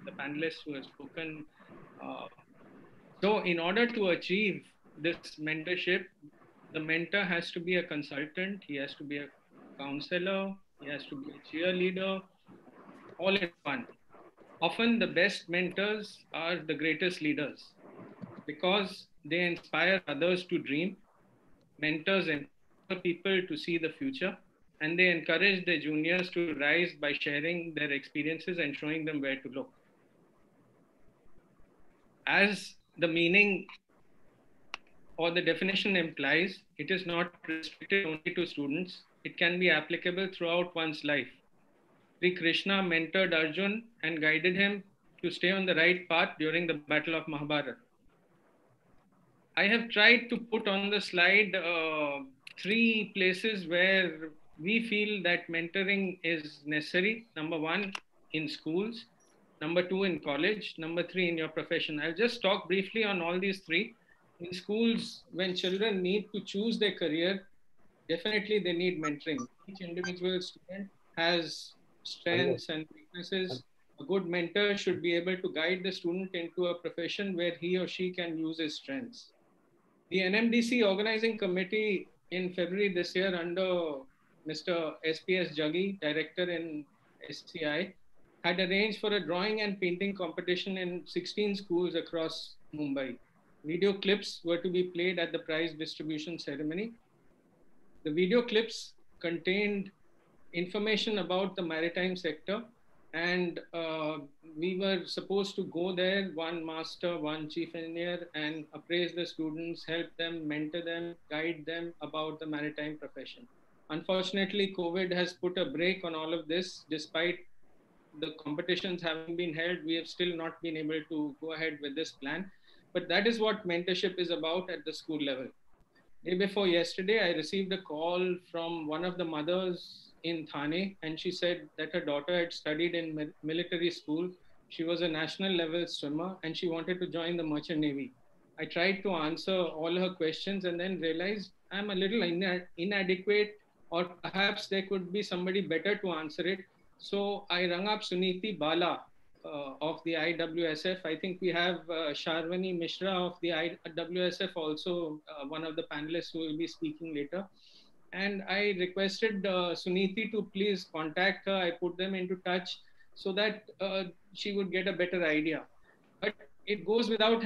the panelists who have spoken. So in order to achieve this mentorship, the mentor has to be a consultant, he has to be a counselor, he has to be a cheerleader, all in one. Often the best mentors are the greatest leaders because they inspire others to dream. Mentors empower people to see the future, and they encourage their juniors to rise by sharing their experiences and showing them where to look. As the meaning or the definition implies, it is not restricted only to students. it can be applicable throughout one's life. Shri Krishna mentored Arjun and guided him to stay on the right path during the Battle of Mahabharata. I have tried to put on the slide three places where we feel that mentoring is necessary. Number one, in schools. Number two, in college. Number three, in your profession. I'll just talk briefly on all these three. In schools, when children need to choose their career, definitely they need mentoring. Each individual student has strengths and weaknesses. A good mentor should be able to guide the student into a profession where he or she can use his strengths. The NMDC organizing committee in February this year under Mr. SPS Jaggi, director in SCI, had arranged for a drawing and painting competition in 16 schools across Mumbai. Video clips were to be played at the prize distribution ceremony. The video clips contained information about the maritime sector, and we were supposed to go there, one master, one chief engineer, and appraise the students, help them, mentor them, guide them about the maritime profession. Unfortunately, COVID has put a brake on all of this. Despite the competitions having been held, we have still not been able to go ahead with this plan. But that is what mentorship is about at the school level. Day before yesterday, I received a call from one of the mothers in Thane, and she said that her daughter had studied in military school. She was a national level swimmer and she wanted to join the merchant navy. I tried to answer all her questions and then realized I'm a little inadequate, or perhaps there could be somebody better to answer it. So I rang up Suniti Bala of the IWSF. I think we have Sharvani Mishra of the IWSF also, one of the panelists who will be speaking later. And I requested Suniti to please contact her. I put them into touch so that she would get a better idea. But it goes without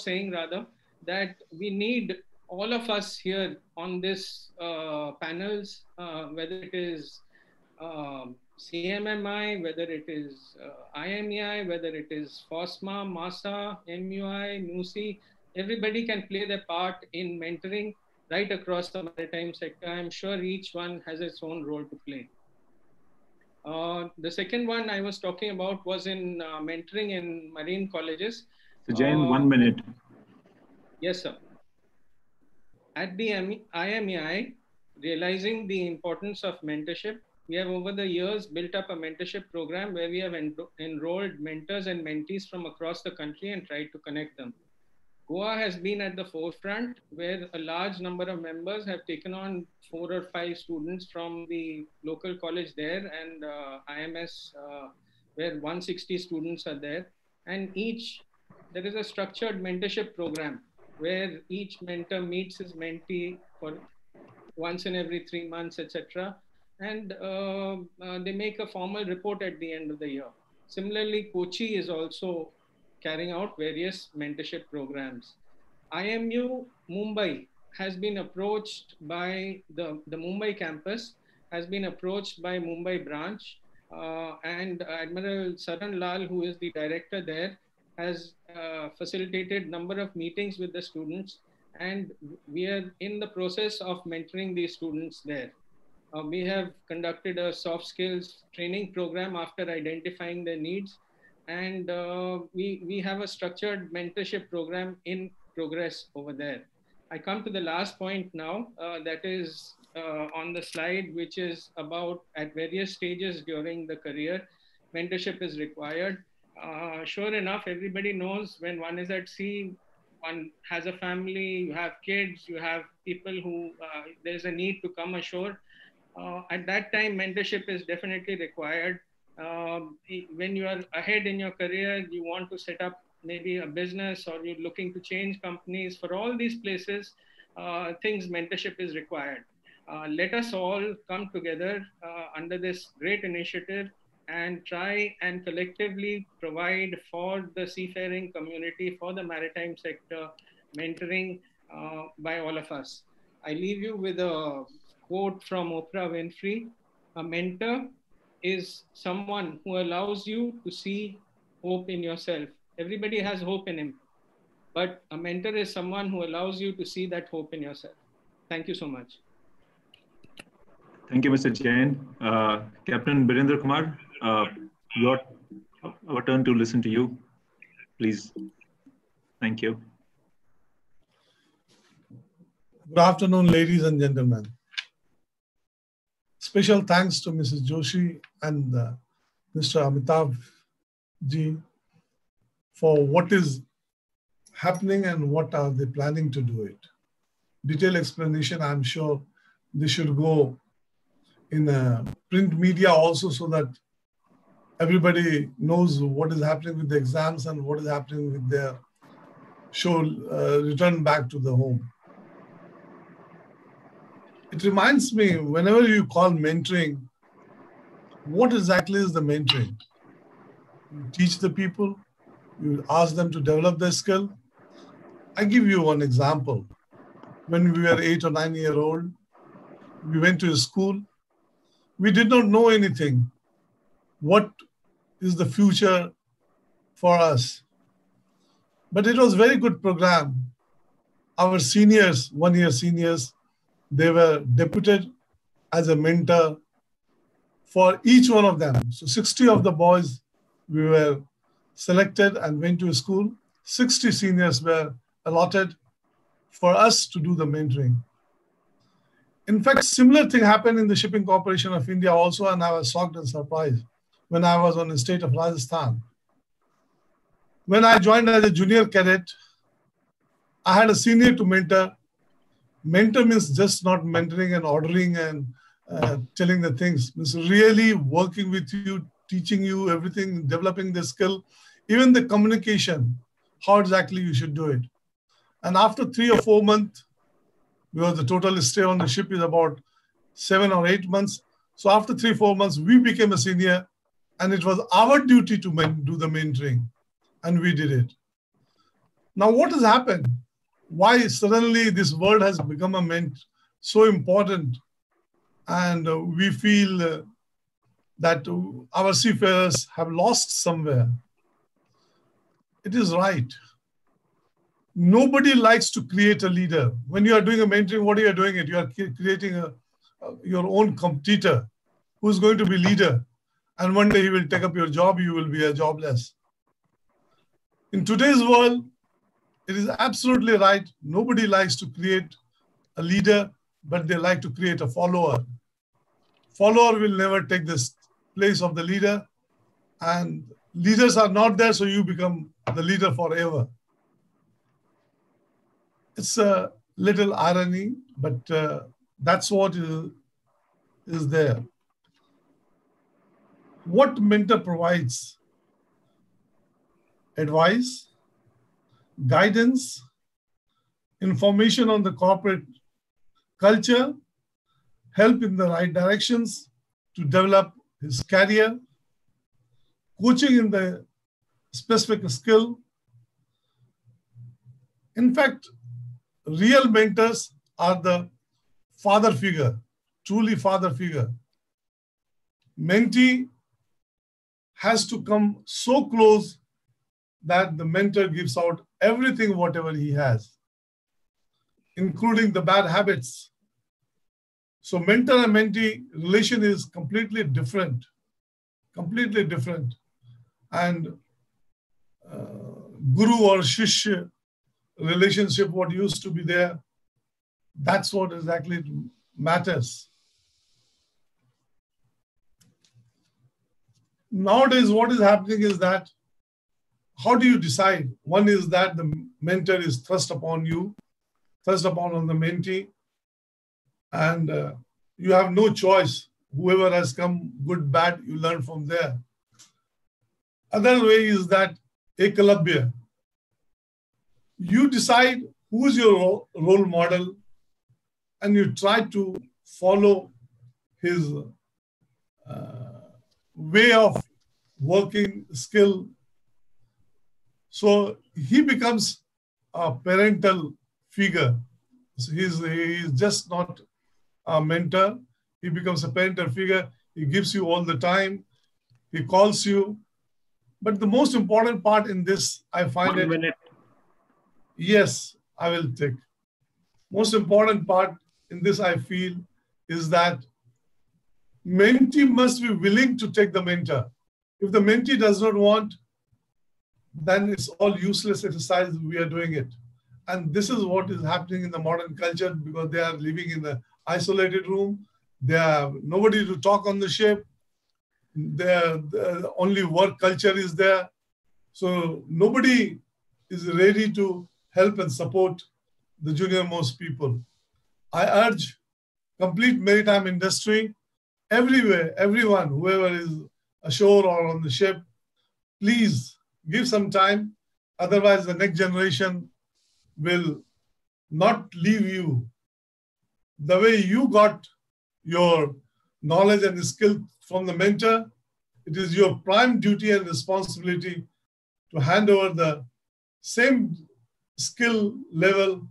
saying rather, that we need all of us here on this panels, whether it is CMMI, whether it is IMEI, whether it is FOSMA, MASA, MUI, NUSI, everybody can play their part in mentoring right across the maritime sector. I'm sure each one has its own role to play. The second one I was talking about was in mentoring in marine colleges. So Jain, 1 minute. Yes, sir. At the IMEI, realizing the importance of mentorship, we have over the years built up a mentorship program where we have enrolled mentors and mentees from across the country and tried to connect them. Goa has been at the forefront, where a large number of members have taken on 4 or 5 students from the local college there and IMS, where 160 students are there. And there is a structured mentorship program where each mentor meets his mentee for once in every 3 months, etc. And they make a formal report at the end of the year. Similarly, Kochi is also carrying out various mentorship programs. IMU Mumbai has been approached by the Mumbai campus, has been approached by Mumbai branch, and Admiral Saran Lal, who is the director there, has facilitated number of meetings with the students, and we are in the process of mentoring these students there. We have conducted a soft skills training program after identifying their needs, and we have a structured mentorship program in progress over there. I come to the last point now, that is on the slide, which is about at various stages during the career, mentorship is required. Sure enough, everybody knows when one is at sea, one has a family, you have kids, you have people who, there's a need to come ashore. At that time, mentorship is definitely required. When you are ahead in your career, you want to set up maybe a business, or you're looking to change companies. For all these places, mentorship is required. Let us all come together under this great initiative and try and collectively provide for the seafaring community, for the maritime sector, mentoring by all of us. I leave you with a quote from Oprah Winfrey. A mentor is someone who allows you to see hope in yourself. Everybody has hope in him, but a mentor is someone who allows you to see that hope in yourself. Thank you so much. Thank you, Mr. Jain. Captain Birendra Kumar, our turn to listen to you, please. Thank you. Good afternoon, ladies and gentlemen. Special thanks to Mrs. Joshi and Mr. Amitabh Ji for what is happening and what are they planning to do it. Detailed explanation, I'm sure this should go in print media also, so that everybody knows what is happening with the exams and what is happening with their return back to the home. It reminds me, whenever you call mentoring, what exactly is the mentoring? You teach the people, you ask them to develop their skill. I give you one example. When we were 8 or 9 years old, we went to a school. We did not know anything. What is the future for us? But it was a very good program. Our seniors, 1-year seniors, they were deputed as a mentor for each one of them. So 60 of the boys, we were selected and went to school. 60 seniors were allotted for us to do the mentoring. In fact, similar thing happened in the Shipping Corporation of India also, and I was shocked and surprised when I was on the state of Rajasthan. When I joined as a junior cadet, I had a senior to mentor. Mentor means just not mentoring and ordering and telling the things. It's really working with you, teaching you everything, developing the skill, even the communication, how exactly you should do it. And after 3 or 4 months, because the total stay on the ship is about 7 or 8 months. So after 3 or 4 months, we became a senior, and it was our duty to do the mentoring. And we did it. Now, what has happened? Why suddenly this word has become a so important? And we feel that our seafarers have lost somewhere. It is right. Nobody likes to create a leader. When you are doing a mentoring, what are you doing? You are creating your own competitor who's going to be leader. And one day he will take up your job, you will be a jobless. In today's world, it is absolutely right. Nobody likes to create a leader, but they like to create a follower. Follower will never take this place of the leader, and leaders are not there, so you become the leader forever. It's a little irony, but that's what is there. What mentor provides? Advice, guidance, information on the corporate culture, help in the right directions to develop his career, coaching in the specific skill. In fact, real mentors are the father figure, truly father figure. Mentee has to come so close that the mentor gives out everything, whatever he has, including the bad habits. So mentor and mentee relation is completely different. And guru or shishya relationship, what used to be there, that's what exactly matters. Nowadays, what is happening is that, how do you decide? One is that the mentor is thrust upon you, on the mentee, and you have no choice. Whoever has come, good, bad, you learn from there. Other way is that ekalabya. You decide who is your role model, and you try to follow his way of working, skill. So he becomes a parental figure. So he is just not a mentor. He becomes a parental figure. He gives you all the time. He calls you. But the most important part in this, I find it... 1 minute. Yes, I will take. Most important part in this, I feel, is that mentee must be willing to take the mentor. If the mentee does not want, then it's all useless exercise. We are doing it. And this is what is happening in the modern culture, because they are living in an isolated room. They have nobody to talk on the ship. Their only work culture is there. So nobody is ready to help and support the junior-most people. I urge complete maritime industry, everywhere, everyone, whoever is ashore or on the ship, please give some time. Otherwise, the next generation will not leave you. The way you got your knowledge and skill from the mentor, it is your prime duty and responsibility to hand over the same skill level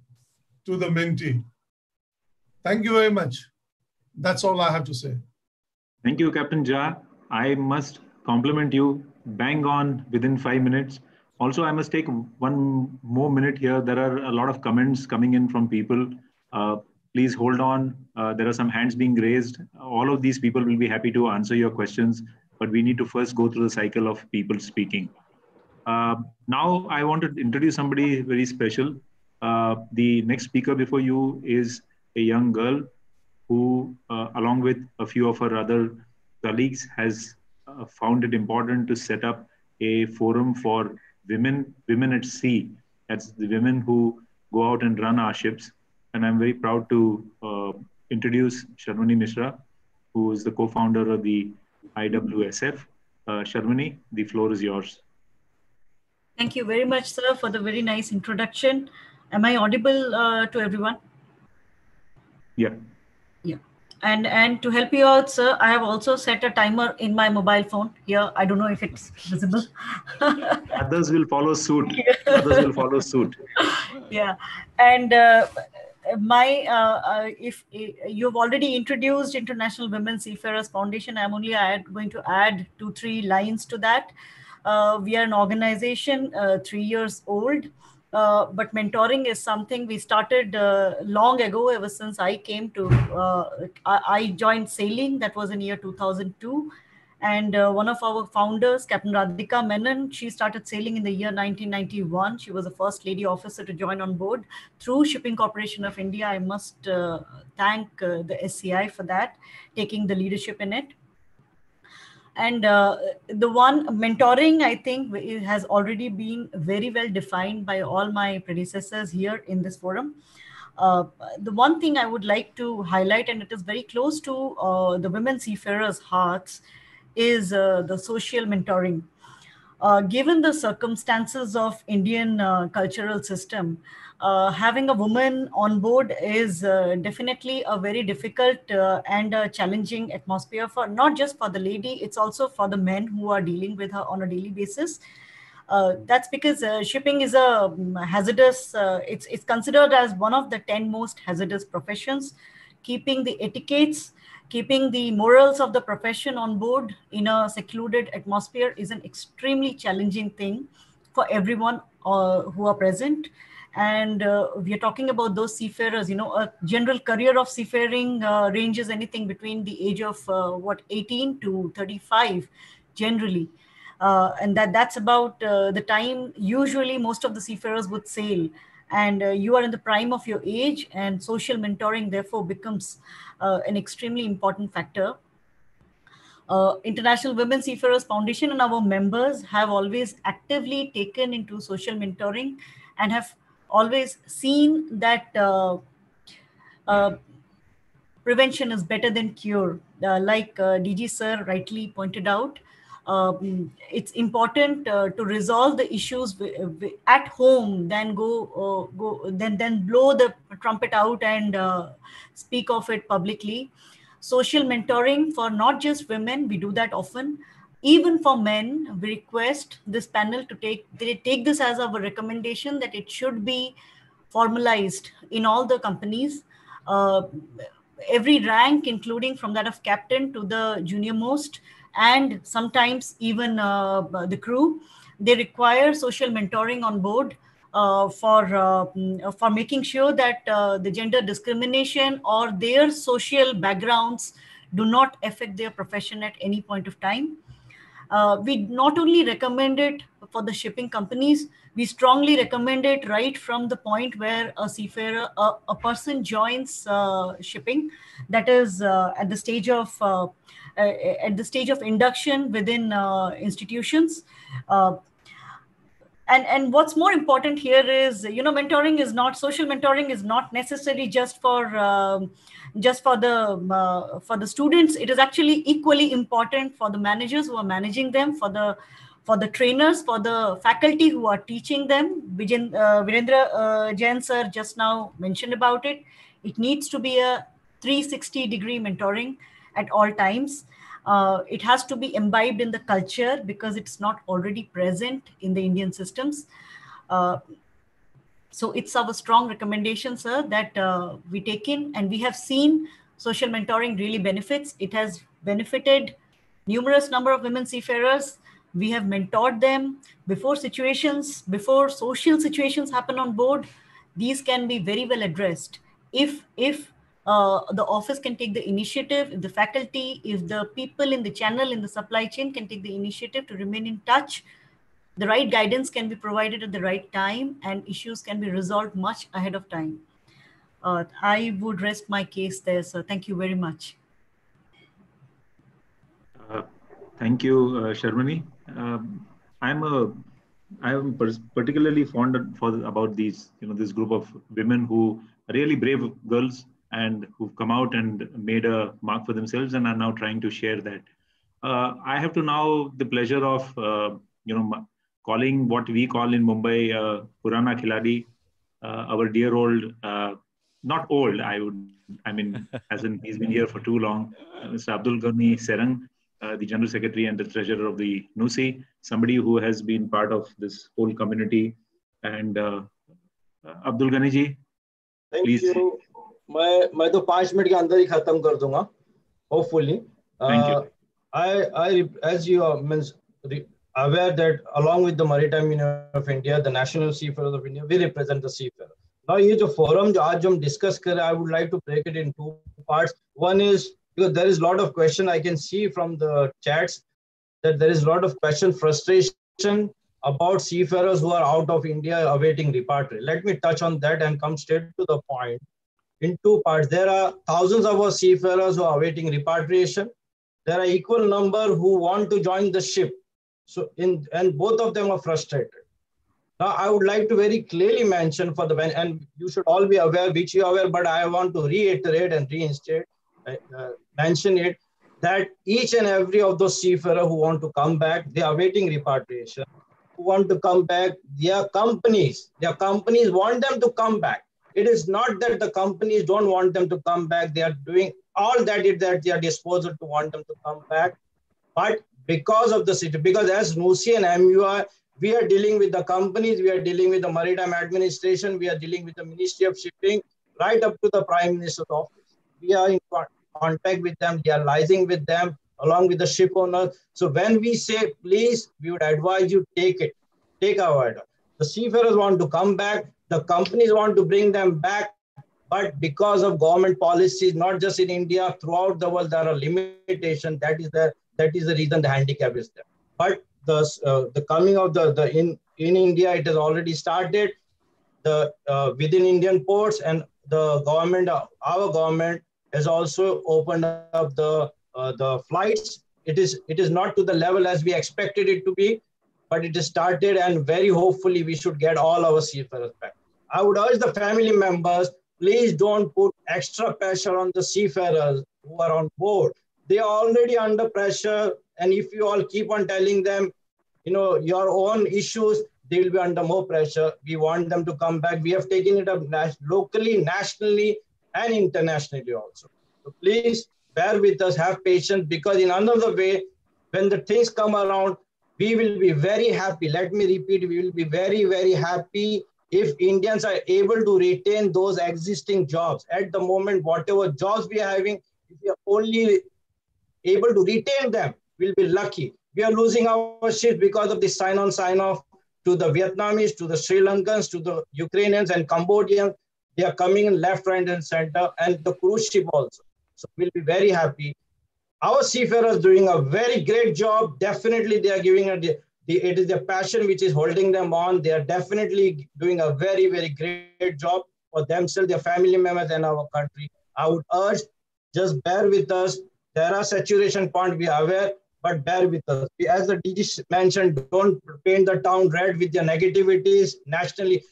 to the mentee. Thank you very much. That's all I have to say. Thank you, Captain Jha. I must compliment you. Bang on within 5 minutes. Also, I must take one more minute here. There are a lot of comments coming in from people. Please hold on. There are some hands being raised. All of these people will be happy to answer your questions, but we need to first go through the cycle of people speaking. Now I want to introduce somebody very special. The next speaker before you is a young girl who, along with a few of her other colleagues, has found it important to set up a forum for women at sea. That's the women who go out and run our ships. And I'm very proud to introduce Sharvani Mishra, who is the co-founder of the IWSF. Sharvani, the floor is yours. Thank you very much, sir, for the very nice introduction. Am I audible to everyone? Yeah. Yeah. And to help you out, sir, I have also set a timer in my mobile phone here. I don't know if it's visible. Others will follow suit. Others will follow suit. Yeah. And if you've already introduced International Women's Seafarers Foundation, I'm only going to add 2-3 lines to that. We are an organization 3 years old, but mentoring is something we started long ago, ever since I came to, I joined sailing, that was in year 2002. And one of our founders, Captain Radhika Menon, she started sailing in the year 1991. She was the first lady officer to join on board through Shipping Corporation of India. I must thank the SCI for that, taking the leadership in it. And the one mentoring, I think, it has already been very well defined by all my predecessors here in this forum. The one thing I would like to highlight, and it is very close to the women seafarers' hearts, is the social mentoring. Given the circumstances of Indian cultural system, having a woman on board is definitely a very difficult and a challenging atmosphere, for not just for the lady, it's also for the men who are dealing with her on a daily basis. That's because shipping is a hazardous, it's considered as one of the 10 most hazardous professions. Keeping the etiquettes, keeping the morals of the profession on board in a secluded atmosphere is an extremely challenging thing for everyone who are present. And we are talking about those seafarers, you know, a general career of seafaring ranges anything between the age of 18 to 35 generally. And that's about the time usually most of the seafarers would sail. And you are in the prime of your age, and social mentoring therefore becomes an extremely important factor. International Women's Seafarers Foundation and our members have always actively taken into social mentoring and have always seen that prevention is better than cure. Like DG sir rightly pointed out, it's important to resolve the issues at home than then blow the trumpet out and speak of it publicly. Social mentoring for not just women, we do that often. Even for men, we request this panel to take this as our recommendation that it should be formalized in all the companies. Every rank, including from that of captain to the junior most, and sometimes even the crew, they require social mentoring on board for making sure that the gender discrimination or their social backgrounds do not affect their profession at any point of time. We not only recommend it for the shipping companies, we strongly recommend it right from the point where a seafarer, a person joins shipping, that is at the stage of induction within institutions. And what's more important here is, you know, social mentoring is not necessarily just for the students. It is actually equally important for the managers who are managing them, for the trainers, for the faculty who are teaching them. Virendra Jain sir just now mentioned about it. It needs to be a 360-degree mentoring at all times. It has to be imbibed in the culture because it's not already present in the Indian systems. So it's our strong recommendation, sir, that we take in, and we have seen social mentoring really benefits. It has benefited numerous number of women seafarers. We have mentored them before social situations happen on board. These can be very well addressed if the office can take the initiative, if the faculty, if the people in the channel, in the supply chain can take the initiative to remain in touch, the right guidance can be provided at the right time and issues can be resolved much ahead of time. I would rest my case there, sir. Thank you very much. Thank you, Sharmini. I am particularly fond about these, you know, this group of women who are really brave girls and who've come out and made a mark for themselves and are now trying to share that. I have to now the pleasure of, calling what we call in Mumbai, Purana Khiladi, our dear old, not old, as in he's been here for too long, Mr. Abdul Ghani Serang, the General Secretary and the Treasurer of the NUSI, somebody who has been part of this whole community. And Abdul Ghani ji, please. Thank you. मैं तो 5 minute के अंदर ही खत्म कर दूंगा, hopefully. I, as you are aware that along with the Maritime Union of India, the National Seafarers of India, we represent the seafarer. Now, ये जो forum जो आज हम discuss कर रहे हैं, I would like to break it in 2 parts. One is because there is a lot of question I can see from the chats that there is a lot of question, frustration about seafarers who are out of India awaiting repatriation. Let me touch on that and come straight to the point. In 2 parts, there are thousands of our seafarers who are awaiting repatriation. There are equal number who want to join the ship. So, and both of them are frustrated. Now, I would like to very clearly mention for the, and you should all be aware, which you are aware, but I want to reiterate and mention it, that each and every of those seafarers who want to come back, they are awaiting repatriation, who want to come back, their companies want them to come back. It is not that the companies don't want them to come back. They are doing all that is at their disposal to want them to come back. But because of the situation, because as NUSI and MUI, we are dealing with the companies, we are dealing with the Maritime Administration, we are dealing with the Ministry of Shipping, right up to the Prime Minister's office. We are in contact with them, we are liaising with them, along with the ship owners. So when we say, please, we would advise you, take it, take our order. The seafarers want to come back. The companies want to bring them back, but because of government policies, not just in India, throughout the world, there are limitations. That is the reason the handicap is there. But the coming of in India, it has already started. Within Indian ports, and the government, our government, has also opened up the flights. It is not to the level as we expected it to be, but it is started, and very hopefully we should get all our seafarers back. I would urge the family members, please don't put extra pressure on the seafarers who are on board. They are already under pressure, and if you all keep on telling them, you know, your own issues, they will be under more pressure. We want them to come back. We have taken it up locally, nationally, and internationally also. So please bear with us, have patience, because in another way, when the things come around, we will be very happy. Let me repeat, we will be very, very happy if Indians are able to retain those existing jobs. At the moment, whatever jobs we are having, if we are only able to retain them, we'll be lucky. We are losing our ships because of the sign-on, sign-off to the Vietnamese, to the Sri Lankans, to the Ukrainians and Cambodians. They are coming in left, right, and center, and the cruise ship also. So we'll be very happy. Our seafarers doing a very great job. Definitely, they are giving it is their passion which is holding them on. They are definitely doing a very, very great job for themselves, their family members, and our country. I would urge, just bear with us. There are saturation points, we are aware, but bear with us. As the DG mentioned, don't paint the town red with your negativities nationally.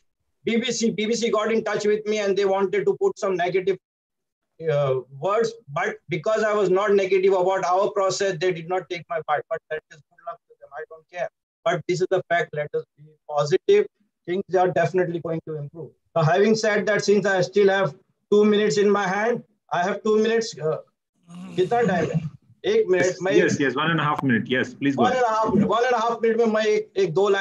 BBC got in touch with me and they wanted to put some negative words, but because I was not negative about our process, they did not take my part. But that is good luck to them. I don't care. But this is the fact. Let us be positive. Things are definitely going to improve. So having said that, since I still have 2 minutes in my hand, I have 2 minutes. Kitna time hai? 1 minute. Yes, 1.5 minutes. Yes, please go. 1.5 minutes. I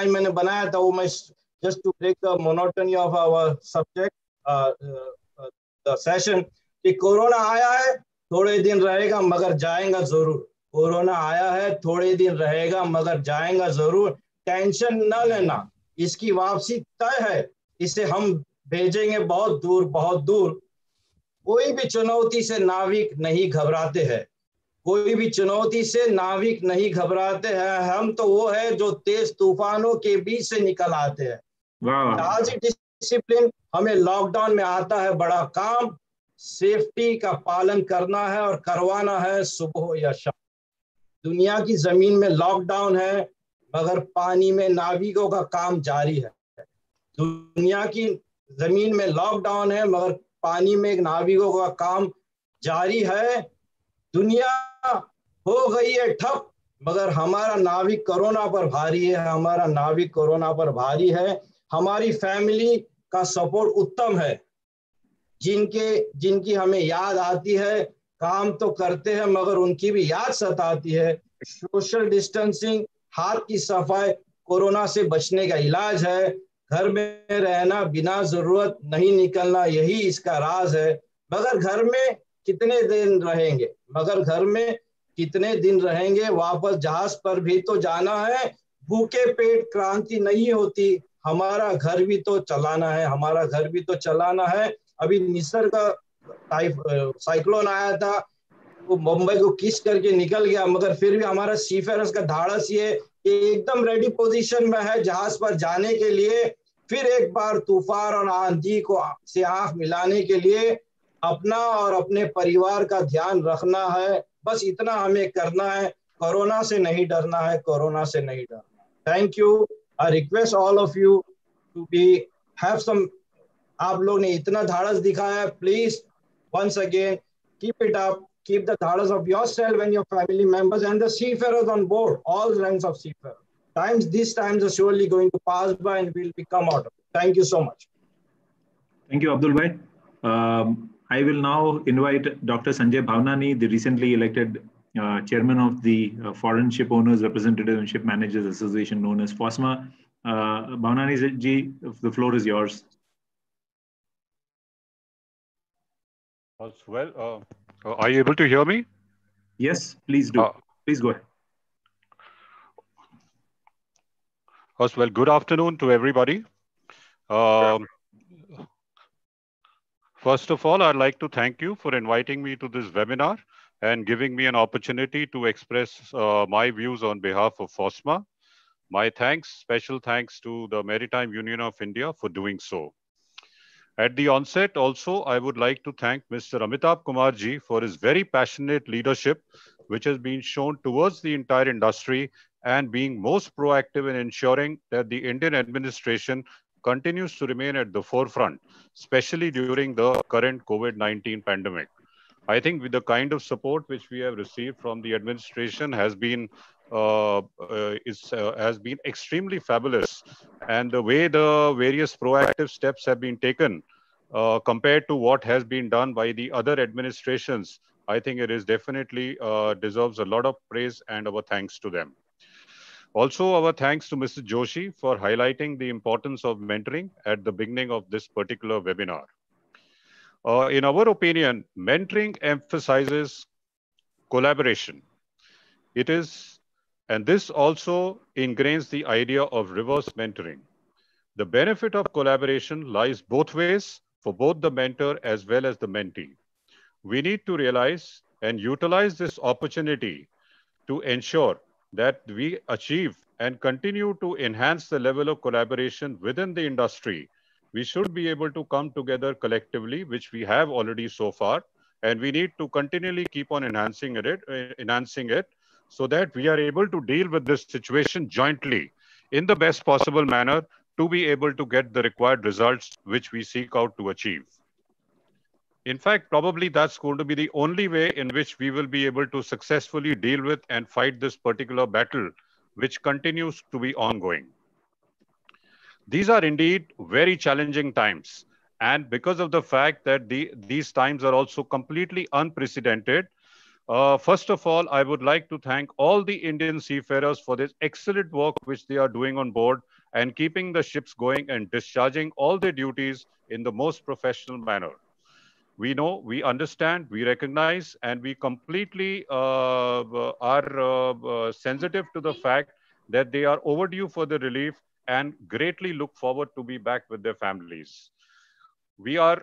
made 2 lines. Just to break the monotony of our subject, the session. कि corona आया है थोड़े दिन रहेगा मगर जाएगा जरूर corona आया है थोड़े दिन रहेगा मगर जाएगा जरूर टेंशन न लेना इसकी वापसी तय है इसे हम भेजेंगे बहुत दूर कोई भी चुनौती से नाविक नहीं घबराते हैं हम तो वो है जो तेज तूफानों के बीच से निकल आते हैं आज डिसिप्लिन हमें लॉकडाउन में आता है बड़ा काम सेफ्टी का पालन करना है और करवाना है सुबह या शाम दुनिया की जमीन में लॉकडाउन है मगर पानी में नाविकों का काम जारी है दुनिया की जमीन में लॉकडाउन है मगर पानी में नाविकों का काम जारी है दुनिया हो गई है ठप मगर हमारा नाविक कोरोना पर भारी है हमारी फैमिली का सपोर्ट उत्तम है जिनकी हमें याद आती है काम तो करते हैं मगर उनकी भी याद सताती है सोशल डिस्टेंसिंग हाथ की सफाई कोरोना से बचने का इलाज है घर में रहना बिना जरूरत नहीं निकलना यही इसका राज है मगर घर में कितने दिन रहेंगे वापस जहाज पर भी तो जाना है भूखे पेट क्रांति नहीं होती हमारा घर भी तो चलाना है अभी निसर्ग का साइक्लोन आया था वो मुंबई को किस करके निकल गया मगर फिर भी हमारा सीफेरर्स का धाड़स ये एकदम रेडी पोजीशन में है जहाज पर जाने के लिए फिर एक बार तूफान और आंधी को से आंख मिलाने के लिए अपना और अपने परिवार का ध्यान रखना है बस इतना हमें करना है कोरोना से नहीं डरना है thank you I request all of you to be have some आप लोग ने इतना धाड़स दिखाया please once again keep it up keep the धाड़स of yourself and your family members and the seafarers on board all ranks of seafarers times this times are surely going to pass by and will become out thank you so much thank you Abdul भाई I will now invite Dr. Sanjay Bhavnani, the recently elected chairman of the Foreign Ship-owners Representatives and Ship Managers Association, known as FOSMA. Bhavnani ji, the floor is yours. Well, are you able to hear me? Yes, please do. Please go ahead. Well, good afternoon to everybody. First of all, I'd like to thank you for inviting me to this webinar and giving me an opportunity to express my views on behalf of FOSMA. My thanks, special thanks to the Maritime Union of India for doing so. At the onset also, I would like to thank Mr. Amitabh Kumar Ji for his very passionate leadership, which has been shown towards the entire industry and being most proactive in ensuring that the Indian administration continues to remain at the forefront, especially during the current COVID-19 pandemic. I think with the kind of support which we have received from the administration has been extremely fabulous. And the way the various proactive steps have been taken compared to what has been done by the other administrations, I think it is definitely deserves a lot of praise and our thanks to them. Also, our thanks to Mr. Joshi for highlighting the importance of mentoring at the beginning of this particular webinar. In our opinion, mentoring emphasizes collaboration. It is, and this also ingrains the idea of reverse mentoring. The benefit of collaboration lies both ways for both the mentor as well as the mentee. We need to realize and utilize this opportunity to ensure that we achieve and continue to enhance the level of collaboration within the industry. We should be able to come together collectively, which we have already so far, and we need to continually keep on enhancing it, so that we are able to deal with this situation jointly in the best possible manner to be able to get the required results which we seek out to achieve. In fact, probably that's going to be the only way in which we will be able to successfully deal with and fight this particular battle, which continues to be ongoing. These are indeed very challenging times. And because of the fact that these times are also completely unprecedented, first of all, I would like to thank all the Indian seafarers for this excellent work which they are doing on board and keeping the ships going and discharging all their duties in the most professional manner. We know, we understand, we recognize, and we completely are sensitive to the fact that they are overdue for the relief and greatly look forward to be back with their families. We are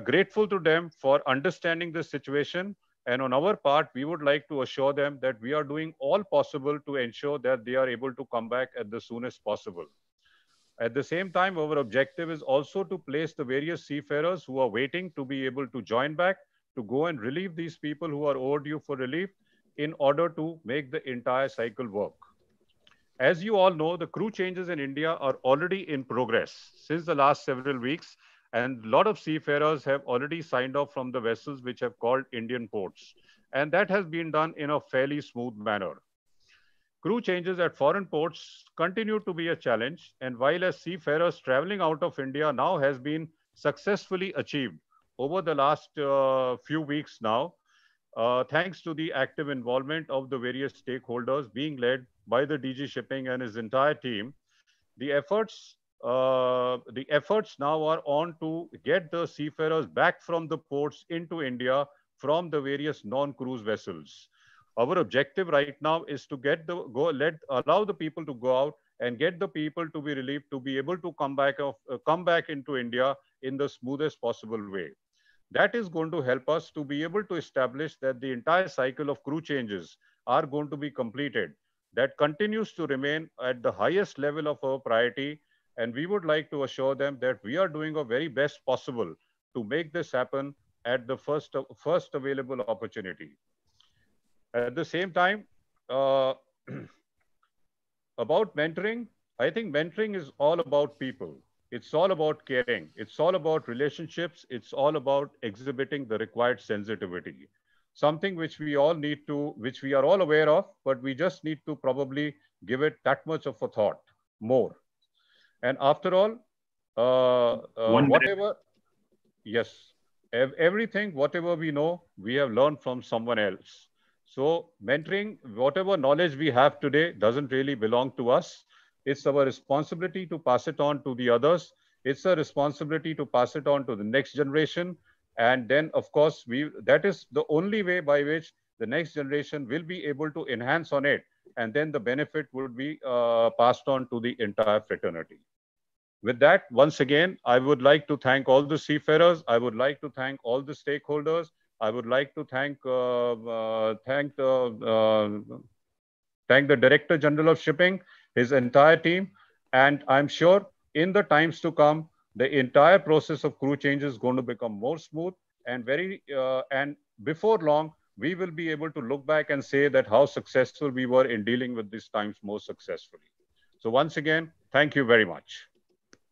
grateful to them for understanding the situation, and on our part, we would like to assure them that we are doing all possible to ensure that they are able to come back at the soonest possible. At the same time, our objective is also to place the various seafarers who are waiting to be able to join back, to go and relieve these people who are overdue for relief in order to make the entire cycle work. As you all know, the crew changes in India are already in progress since the last several weeks, and a lot of seafarers have already signed off from the vessels which have called Indian ports. And that has been done in a fairly smooth manner. Crew changes at foreign ports continue to be a challenge, and while as seafarers traveling out of India now has been successfully achieved over the last few weeks now, thanks to the active involvement of the various stakeholders being led by the DG Shipping and his entire team, the efforts now are on to get the seafarers back from the ports into India from the various non-cruise vessels. Our objective right now is to allow the people to go out and get the people to be relieved to be able to come back into India in the smoothest possible way. That is going to help us to be able to establish that the entire cycle of crew changes are going to be completed. That continues to remain at the highest level of our priority, and we would like to assure them that we are doing our very best possible to make this happen at the first available opportunity. At the same time, about mentoring, I think mentoring is all about people. It's all about caring. It's all about relationships. It's all about exhibiting the required sensitivity, something which we are all aware of, but we just need to probably give it that much of a thought more. And after all, whatever we know, we have learned from someone else. So mentoring, whatever knowledge we have today doesn't really belong to us. It's our responsibility to pass it on to the others. It's a responsibility to pass it on to the next generation. And then, of course, that is the only way by which the next generation will be able to enhance on it. And then the benefit would be passed on to the entire fraternity. With that, once again, I would like to thank all the seafarers. I would like to thank all the stakeholders. I would like to thank the Director General of Shipping, his entire team, and I'm sure in the times to come, the entire process of crew change is going to become more smooth, and before long, we will be able to look back and say that how successful we were in dealing with these times more successfully. So once again, thank you very much.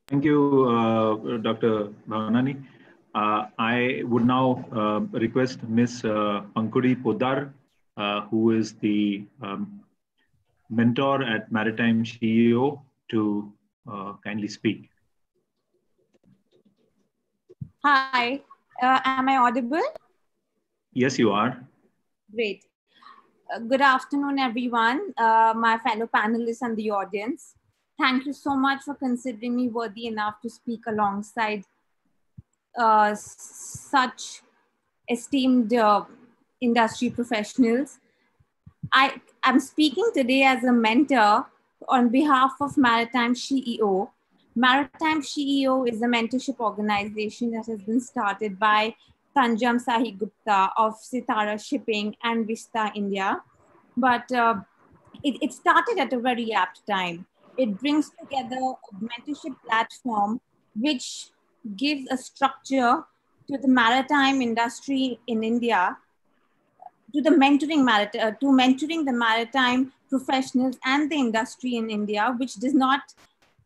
Thank you, Dr. Bhavnani. I would now request Ms. Pankudi Podar, who is the mentor at Maritime SheEO, to kindly speak. Hi, am I audible? Yes, you are. Great. Good afternoon, everyone, my fellow panelists and the audience. Thank you so much for considering me worthy enough to speak alongside such esteemed industry professionals. I am speaking today as a mentor on behalf of Maritime SheEO. Maritime SheEO is a mentorship organization that has been started by Tanjam Sahi Gupta of Sitara Shipping and Vista India. But it started at a very apt time. It brings together a mentorship platform which gives a structure to the maritime industry in India, to mentoring the maritime professionals and the industry in India, which does not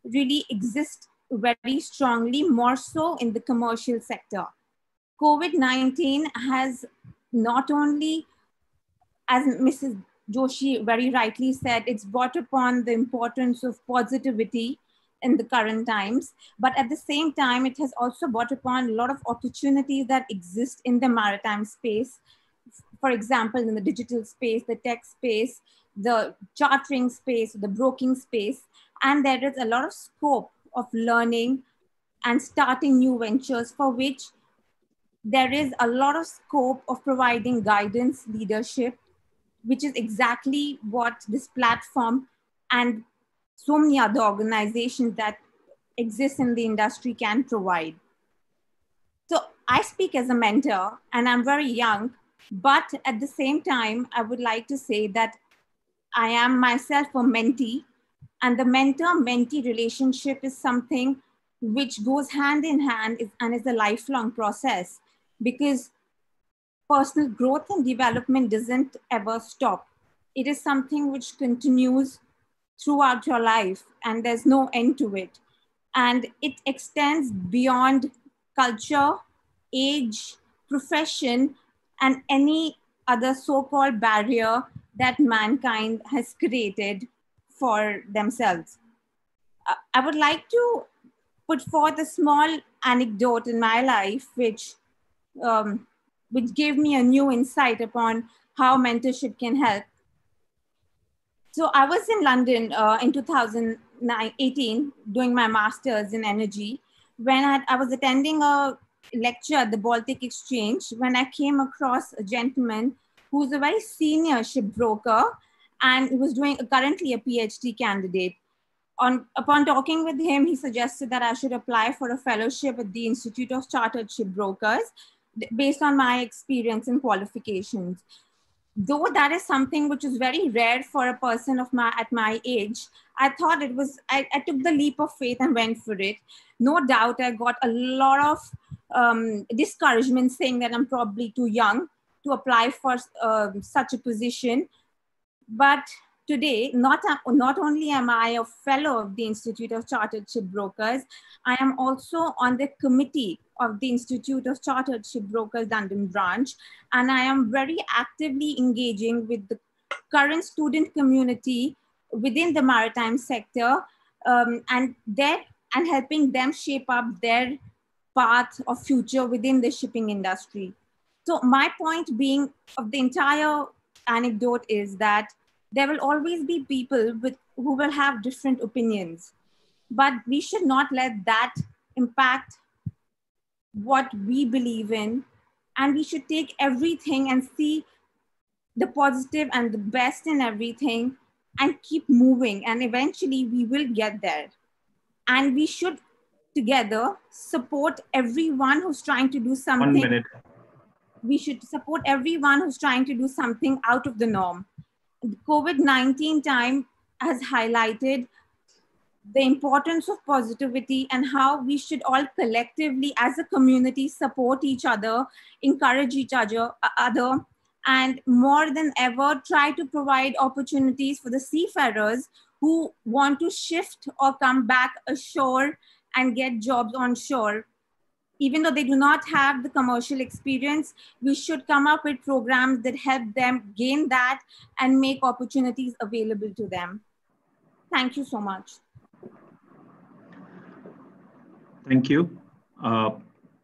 really exist very strongly, more so in the commercial sector. COVID-19 has not only, as Mrs. Joshi very rightly said, it's brought upon the importance of positivity in the current times, but at the same time, it has also brought upon a lot of opportunities that exist in the maritime space. For example, in the digital space, the tech space, the chartering space, the broking space, and there is a lot of scope of learning and starting new ventures, for which there is a lot of scope of providing guidance, leadership, which is exactly what this platform and so many other organizations that exist in the industry can provide. So I speak as a mentor and I'm very young, but at the same time, I would like to say that I am myself a mentee, and the mentor-mentee relationship is something which goes hand in hand and is a lifelong process, because personal growth and development doesn't ever stop. It is something which continues throughout your life and there's no end to it. And it extends beyond culture, age, profession, and any other so-called barrier that mankind has created for themselves. I would like to put forth a small anecdote in my life, which gave me a new insight upon how mentorship can help. So I was in London in 2018 doing my master's in energy, when I was attending a lecture at the Baltic Exchange, when I came across a gentleman who's a very senior shipbroker and he was doing currently a PhD candidate. Upon talking with him, he suggested that I should apply for a fellowship at the Institute of Chartered Ship Brokers based on my experience and qualifications. Though that is something which is very rare for a person at my age, I thought it was, I took the leap of faith and went for it. No doubt I got a lot of discouragement, saying that I'm probably too young to apply for such a position. But today, not only am I a fellow of the Institute of Chartered Ship Brokers, I am also on the committee of the Institute of Chartered Ship Brokers London branch, and I am very actively engaging with the current student community within the maritime sector, and helping them shape up their path of future within the shipping industry. So my point being of the entire anecdote is that there will always be people who will have different opinions, but we should not let that impact what we believe in. And we should take everything and see the positive and the best in everything and keep moving. And eventually we will get there. And we should together support everyone who's trying to do something. 1 minute. We should support everyone who's trying to do something out of the norm. The COVID-19 time has highlighted the importance of positivity and how we should all collectively as a community support each other, encourage each other, and more than ever try to provide opportunities for the seafarers who want to shift or come back ashore and get jobs on shore. Even though they do not have the commercial experience, we should come up with programs that help them gain that and make opportunities available to them. Thank you so much. Thank you.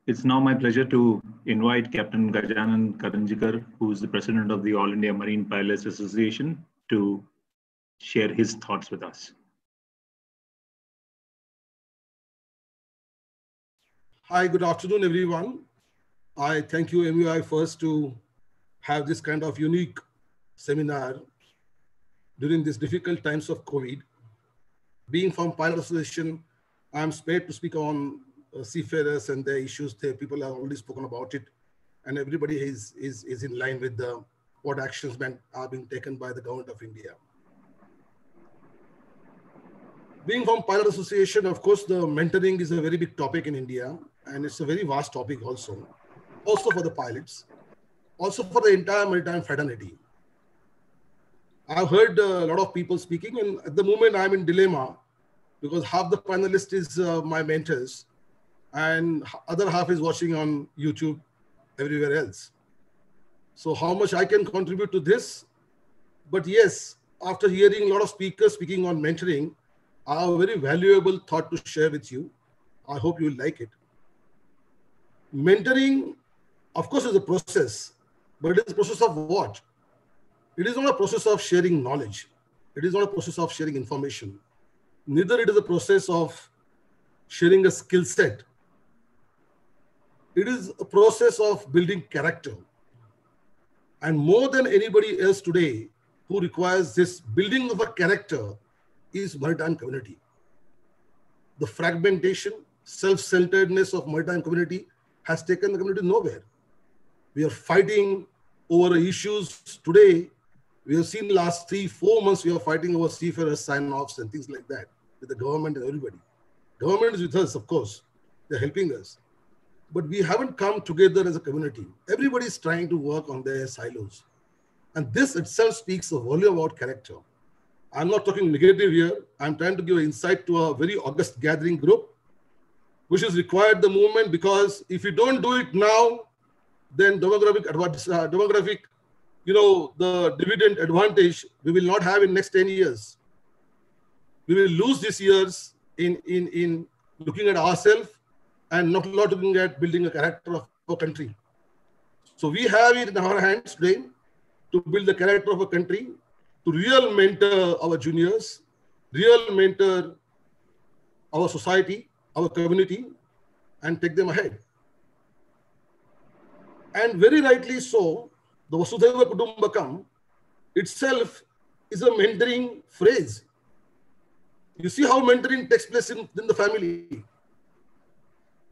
It's now my pleasure to invite Captain Gajanan Karanjikar, who is the president of the All India Marine Pilots Association, to share his thoughts with us. Hi, good afternoon, everyone. I thank you, MUI, first to have this kind of unique seminar during these difficult times of COVID. Being from Pilot Association, I'm spared to speak on seafarers and their issues. People have already spoken about it. and everybody is in line with the what actions are being taken by the Government of India. Being from Pilot Association, of course, the mentoring is a very big topic in India, and it's a very vast topic also for the pilots, also for the entire maritime fraternity. I've heard a lot of people speaking, and at the moment I'm in dilemma because half the panelists is my mentors and other half is watching on YouTube everywhere else. So how much I can contribute to this? But yes, after hearing a lot of speakers speaking on mentoring, I have a very valuable thought to share with you. I hope you like it. Mentoring, of course, is a process, but it is a process of what? It is not a process of sharing knowledge. It is not a process of sharing information. Neither it is a process of sharing a skill set. It is a process of building character. And more than anybody else today who requires this building of a character is maritime community. The fragmentation, self-centeredness of maritime community has taken the community nowhere. We are fighting over issues today. We have seen last 3-4 months, we are fighting over seafarers sign-offs and things like that with the government and everybody. Government is with us, of course. They're helping us. But we haven't come together as a community. Everybody is trying to work on their silos. And this itself speaks a volume about character. I'm not talking negative here. I'm trying to give insight to a very august gathering group, which is required the movement, because if you don't do it now, then demographic, you know, the dividend advantage we will not have in next 10 years. We will lose these years in looking at ourselves and not looking at building a character of a country. So we have it in our hands today to build the character of a country, to real mentor our juniors, real mentor our society, our community, and take them ahead. And very rightly so, the Vasudhaiva Kutumbakam itself is a mentoring phrase. You see how mentoring takes place in the family.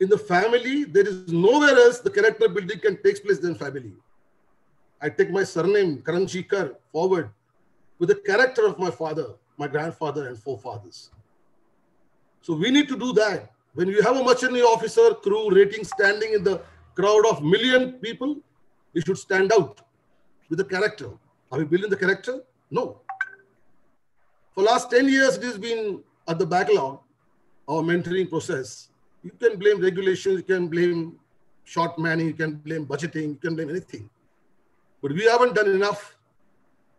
In the family, there is nowhere else the character building can take place than family. I take my surname, Karanjikar, forward with the character of my father, my grandfather, and forefathers. So we need to do that. When you have a merchant officer, crew, rating, standing in the crowd of million people, we should stand out with the character. Are we building the character? No. For last 10 years, it has been at the backlog, our mentoring process. You can blame regulations, you can blame short manning, you can blame budgeting, you can blame anything. But we haven't done enough.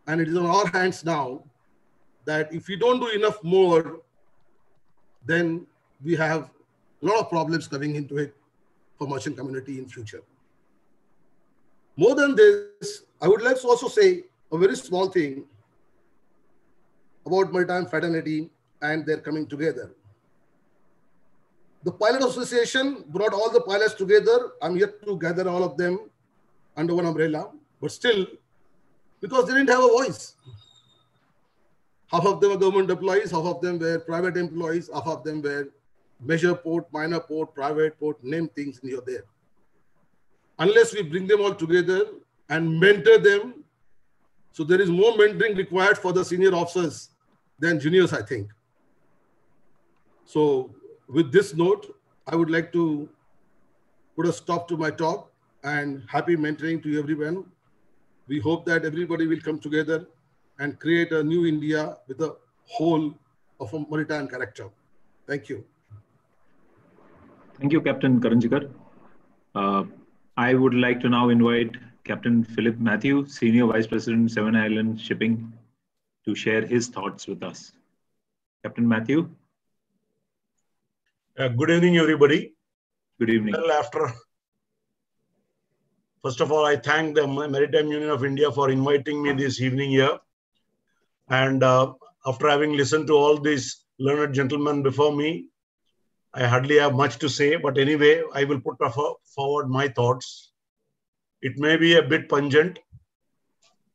And it is on our hands now that if we don't do enough more, then we have a lot of problems coming into it for merchant community in future. More than this, I would like to also say a very small thing about maritime fraternity and their coming together. The Pilot Association brought all the pilots together. I'm yet to gather all of them under one umbrella, but still, because they didn't have a voice. Half of them were government employees, half of them were private employees, half of them were major port, minor port, private port, name things here, there. Unless we bring them all together and mentor them. So there is more mentoring required for the senior officers than juniors, I think. So with this note, I would like to put a stop to my talk, and happy mentoring to everyone. We hope that everybody will come together and create a new India with a whole of a maritime character. Thank you. Thank you, Captain Karanjikar. I would like to now invite Captain Philip Matthew, Senior Vice President, Seven Island Shipping, to share his thoughts with us. Captain Matthew. Good evening, everybody. Good evening. Well, first of all, I thank the Maritime Union of India for inviting me this evening here. And after having listened to all these learned gentlemen before me, I hardly have much to say, but anyway, I will put forward my thoughts. It may be a bit pungent,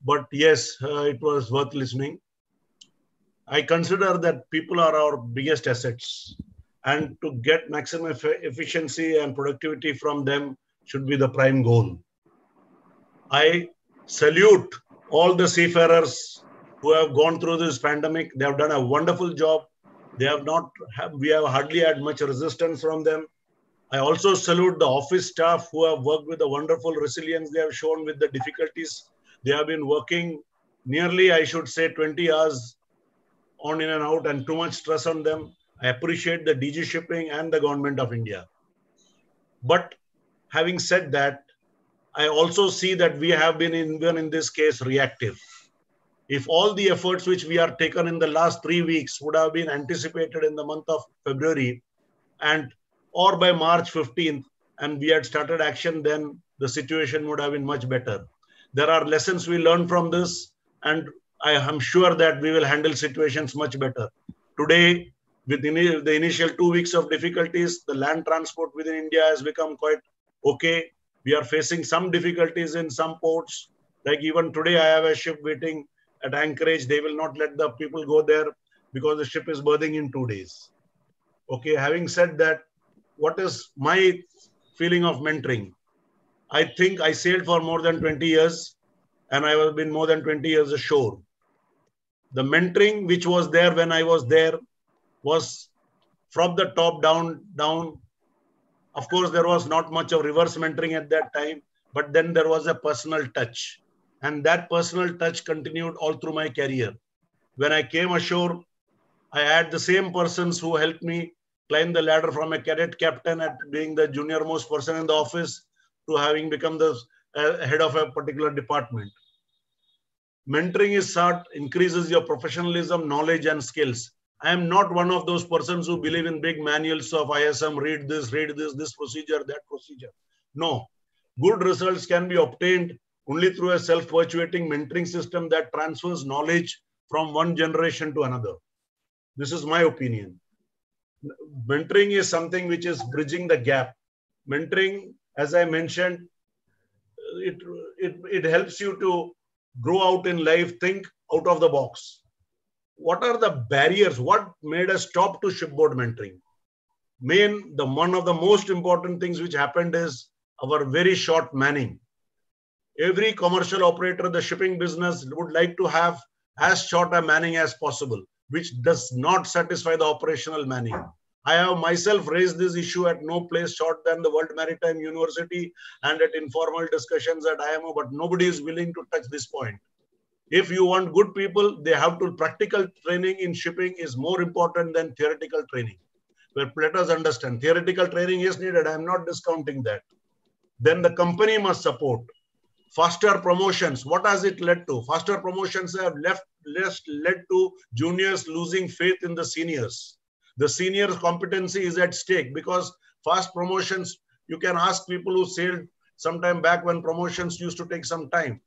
but yes, it was worth listening. I consider that people are our biggest assets, and to get maximum efficiency and productivity from them should be the prime goal. I salute all the seafarers who have gone through this pandemic. They have done a wonderful job. They have not, we have hardly had much resistance from them. I also salute the office staff who have worked with the wonderful resilience they have shown with the difficulties. They have been working nearly, I should say, 20 hours on in and out, and too much stress on them. I appreciate the DG Shipping and the Government of India. But having said that, I also see that we have been, even in this case, reactive. If all the efforts which we have taken in the last 3 weeks would have been anticipated in the month of February and or by March 15th, and we had started action, then the situation would have been much better. There are lessons we learned from this, and I am sure that we will handle situations much better. Today, with the initial 2 weeks of difficulties, the land transport within India has become quite okay. We are facing some difficulties in some ports. Like even today, I have a ship waiting at Anchorage. They will not let the people go there because the ship is berthing in 2 days. Okay, having said that, what is my feeling of mentoring? I think I sailed for more than 20 years and I have been more than 20 years ashore. The mentoring which was there when I was there was from the top down. Of course, there was not much of reverse mentoring at that time, but then there was a personal touch. And that personal touch continued all through my career. When I came ashore, I had the same persons who helped me climb the ladder from a cadet captain at being the junior most person in the office to having become the head of a particular department. Mentoring is such, increases your professionalism, knowledge and skills. I am not one of those persons who believe in big manuals of ISM, read this procedure, that procedure. No, good results can be obtained only through a self-perpetuating mentoring system that transfers knowledge from one generation to another. This is my opinion. Mentoring is something which is bridging the gap. Mentoring, as I mentioned, it helps you to grow out in life, think out of the box. What are the barriers? What made us stop to shipboard mentoring? One of the most important things which happened is our very short manning. Every commercial operator in the shipping business would like to have as short a manning as possible, which does not satisfy the operational manning. I have myself raised this issue at no place short than the World Maritime University and at informal discussions at IMO, but nobody is willing to touch this point. If you want good people, they have to practical training in shipping is more important than theoretical training. But let us understand, theoretical training is needed. I am not discounting that. Then the company must support. Faster promotions, what has it led to? Faster promotions have led to juniors losing faith in the seniors. The seniors' competency is at stake because fast promotions, you can ask people who sailed sometime back when promotions used to take some time.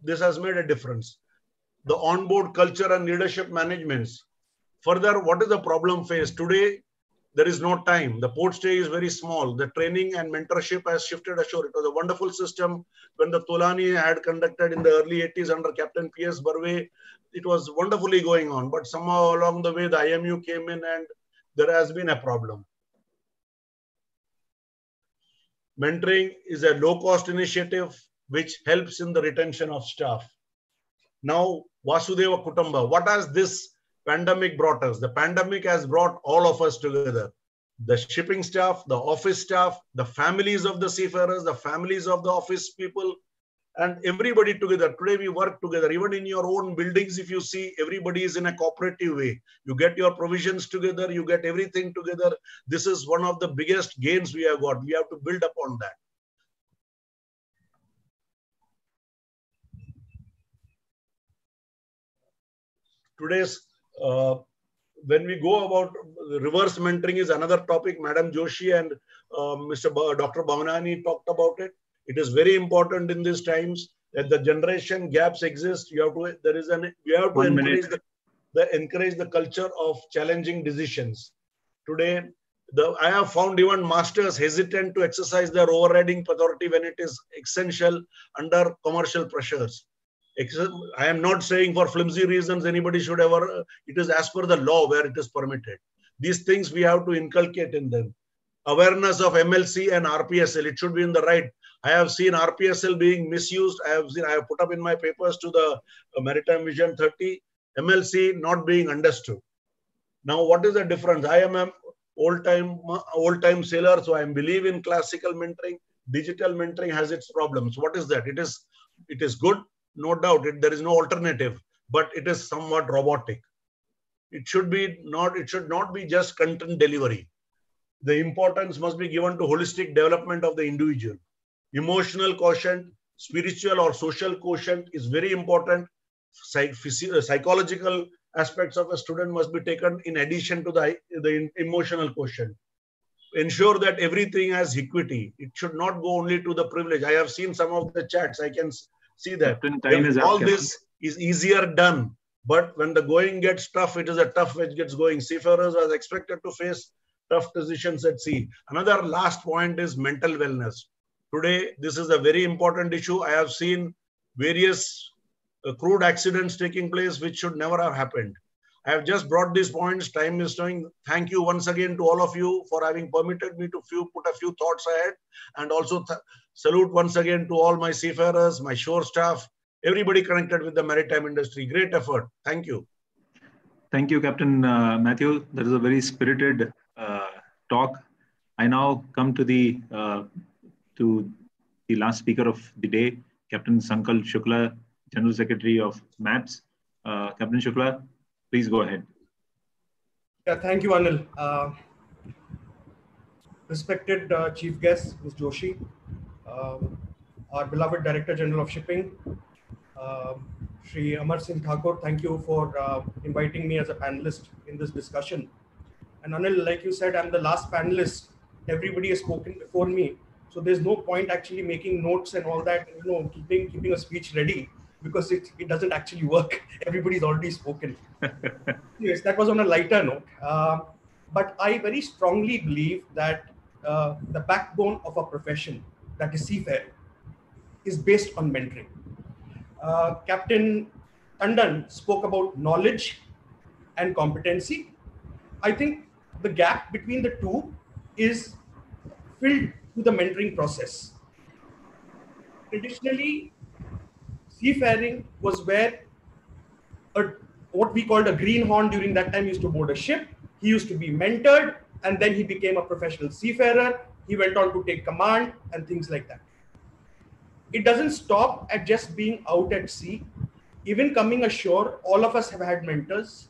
This has made a difference. The onboard culture and leadership managements. Further, what is the problem faced? Today, there is no time. The port stay is very small. The training and mentorship has shifted ashore. It was a wonderful system when the Tolani had conducted in the early 80s under Captain P.S. Burway. It was wonderfully going on. But somehow along the way, the IMU came in and there has been a problem. Mentoring is a low-cost initiative which helps in the retention of staff. Now, Vasudhaiva Kutumbakam, what has this pandemic brought us? The pandemic has brought all of us together. The shipping staff, the office staff, the families of the seafarers, the families of the office people, and everybody together. Today we work together. Even in your own buildings, if you see, everybody is in a cooperative way. You get your provisions together, you get everything together. This is one of the biggest gains we have got. We have to build upon that. Today's, when we go about reverse mentoring is another topic. Madam Joshi and Dr. Bhavnani talked about it. It is very important in these times that the generation gaps exist. You have to, encourage the culture of challenging decisions. Today, I have found even masters hesitant to exercise their overriding authority when it is essential under commercial pressures. I am not saying for flimsy reasons anybody should ever, it is as per the law where it is permitted. These things we have to inculcate in them. Awareness of MLC and RPSL, it should be in the right. I have seen RPSL being misused. I have put up in my papers to the Maritime Vision 30, MLC not being understood. Now, what is the difference? I am an old-time sailor, so I believe in classical mentoring. Digital mentoring has its problems. What is that? It is good, no doubt. There is no alternative, but it is somewhat robotic. It should not be just content delivery. The importance must be given to holistic development of the individual. Emotional quotient, spiritual or social quotient is very important. Psychological aspects of a student must be taken in addition to the emotional quotient. Ensure that everything has equity. It should not go only to the privilege. I have seen some of the chats. I can see that. All this is easier done. But when the going gets tough, it is a tough wedge gets going. Seafarers are expected to face tough decisions at sea. Another last point is mental wellness. Today, this is a very important issue. I have seen various crude accidents taking place which should never have happened. I have just brought these points. Time is going. Thank you once again to all of you for having permitted me to put a few thoughts ahead, and also salute once again to all my seafarers, my shore staff, everybody connected with the maritime industry. Great effort. Thank you. Thank you, Captain Matthew. That is a very spirited talk. I now come to the last speaker of the day, Captain Sankalp Shukla, General Secretary of MAPS. Captain Shukla, please go ahead. Yeah, thank you, Anil. Respected Chief Guest, Ms. Joshi, our beloved Director General of Shipping, Shri Amar Singh Thakur, thank you for inviting me as a panelist in this discussion. And Anil, like you said, I'm the last panelist. Everybody has spoken before me. So there's no point actually making notes and all that, you know, keeping a speech ready, because it doesn't actually work. Everybody's already spoken. Yes, that was on a lighter note. But I very strongly believe that the backbone of our profession, that is seafaring, is based on mentoring. Captain Tandon spoke about knowledge and competency. I think the gap between the two is filled through the mentoring process. Traditionally, seafaring was where what we called a greenhorn during that time used to board a ship. He used to be mentored, and then he became a professional seafarer. He went on to take command and things like that. It doesn't stop at just being out at sea. Even coming ashore, all of us have had mentors.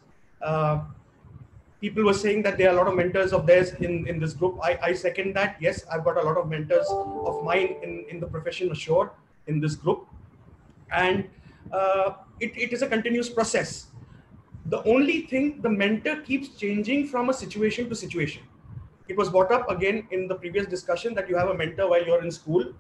People were saying that there are a lot of mentors of theirs in this group. I second that. Yes, I've got a lot of mentors of mine in the profession ashore in this group. And it is a continuous process. The only thing, the mentor keeps changing from a situation to situation. It was brought up again in the previous discussion that you have a mentor while you're in school.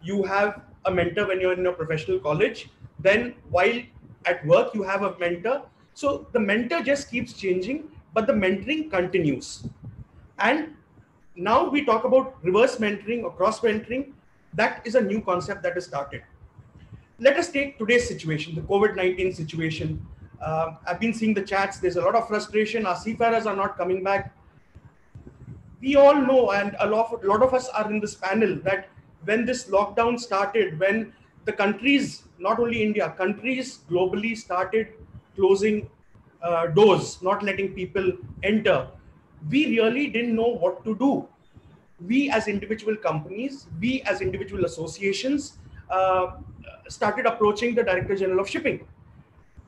You have a mentor when you're in a professional college. Then while at work, you have a mentor. So the mentor just keeps changing, but the mentoring continues. And now we talk about reverse mentoring or cross mentoring. That is a new concept that is started. Let us take today's situation, the COVID-19 situation. I've been seeing the chats. There's a lot of frustration. Our seafarers are not coming back. We all know, and a lot of us are in this panel, that when this lockdown started, when the countries, not only India, countries globally started closing doors, not letting people enter, we really didn't know what to do. We as individual companies, we as individual associations, started approaching the Director General of Shipping.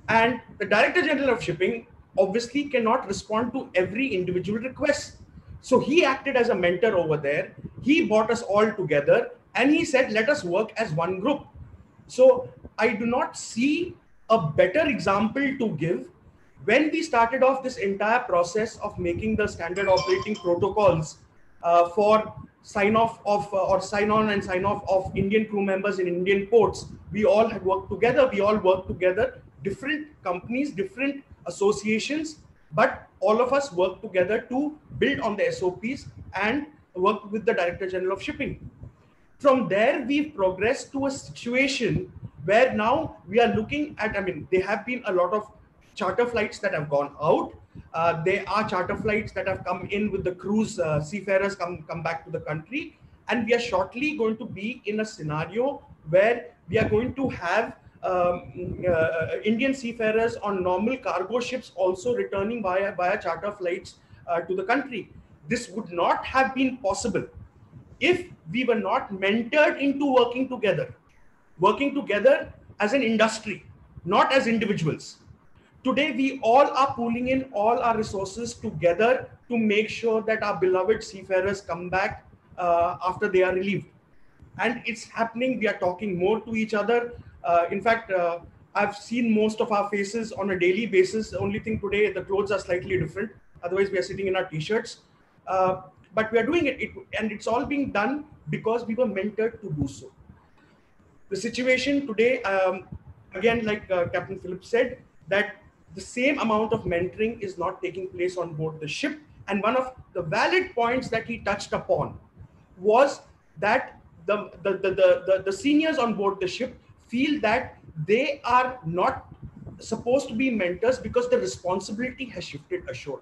And the Director General of Shipping obviously cannot respond to every individual request. So he acted as a mentor over there. He brought us all together and he said, let us work as one group. So I do not see a better example to give. When we started off this entire process of making the standard operating protocols for sign-off of or sign-on and sign-off of Indian crew members in Indian ports, we all had worked together. We all worked together, different companies, different associations, but all of us worked together to build on the SOPs and work with the Director General of Shipping. From there, we've progressed to a situation where now we are looking at, I mean, there have been a lot of charter flights that have gone out. There are charter flights that have come in with the crews, seafarers come back to the country. And we are shortly going to be in a scenario where we are going to have Indian seafarers on normal cargo ships also returning via charter flights to the country. This would not have been possible if we were not mentored into working together as an industry, not as individuals. Today, we all are pooling in all our resources together to make sure that our beloved seafarers come back after they are relieved. And it's happening. We are talking more to each other. In fact, I've seen most of our faces on a daily basis. The only thing today, the clothes are slightly different. Otherwise, we are sitting in our T-shirts. But we are doing it, and it's all being done because we were mentored to do so. The situation today, again, like Captain Phillips said, that the same amount of mentoring is not taking place on board the ship. And one of the valid points that he touched upon was that the seniors on board the ship feel that they are not supposed to be mentors because the responsibility has shifted ashore.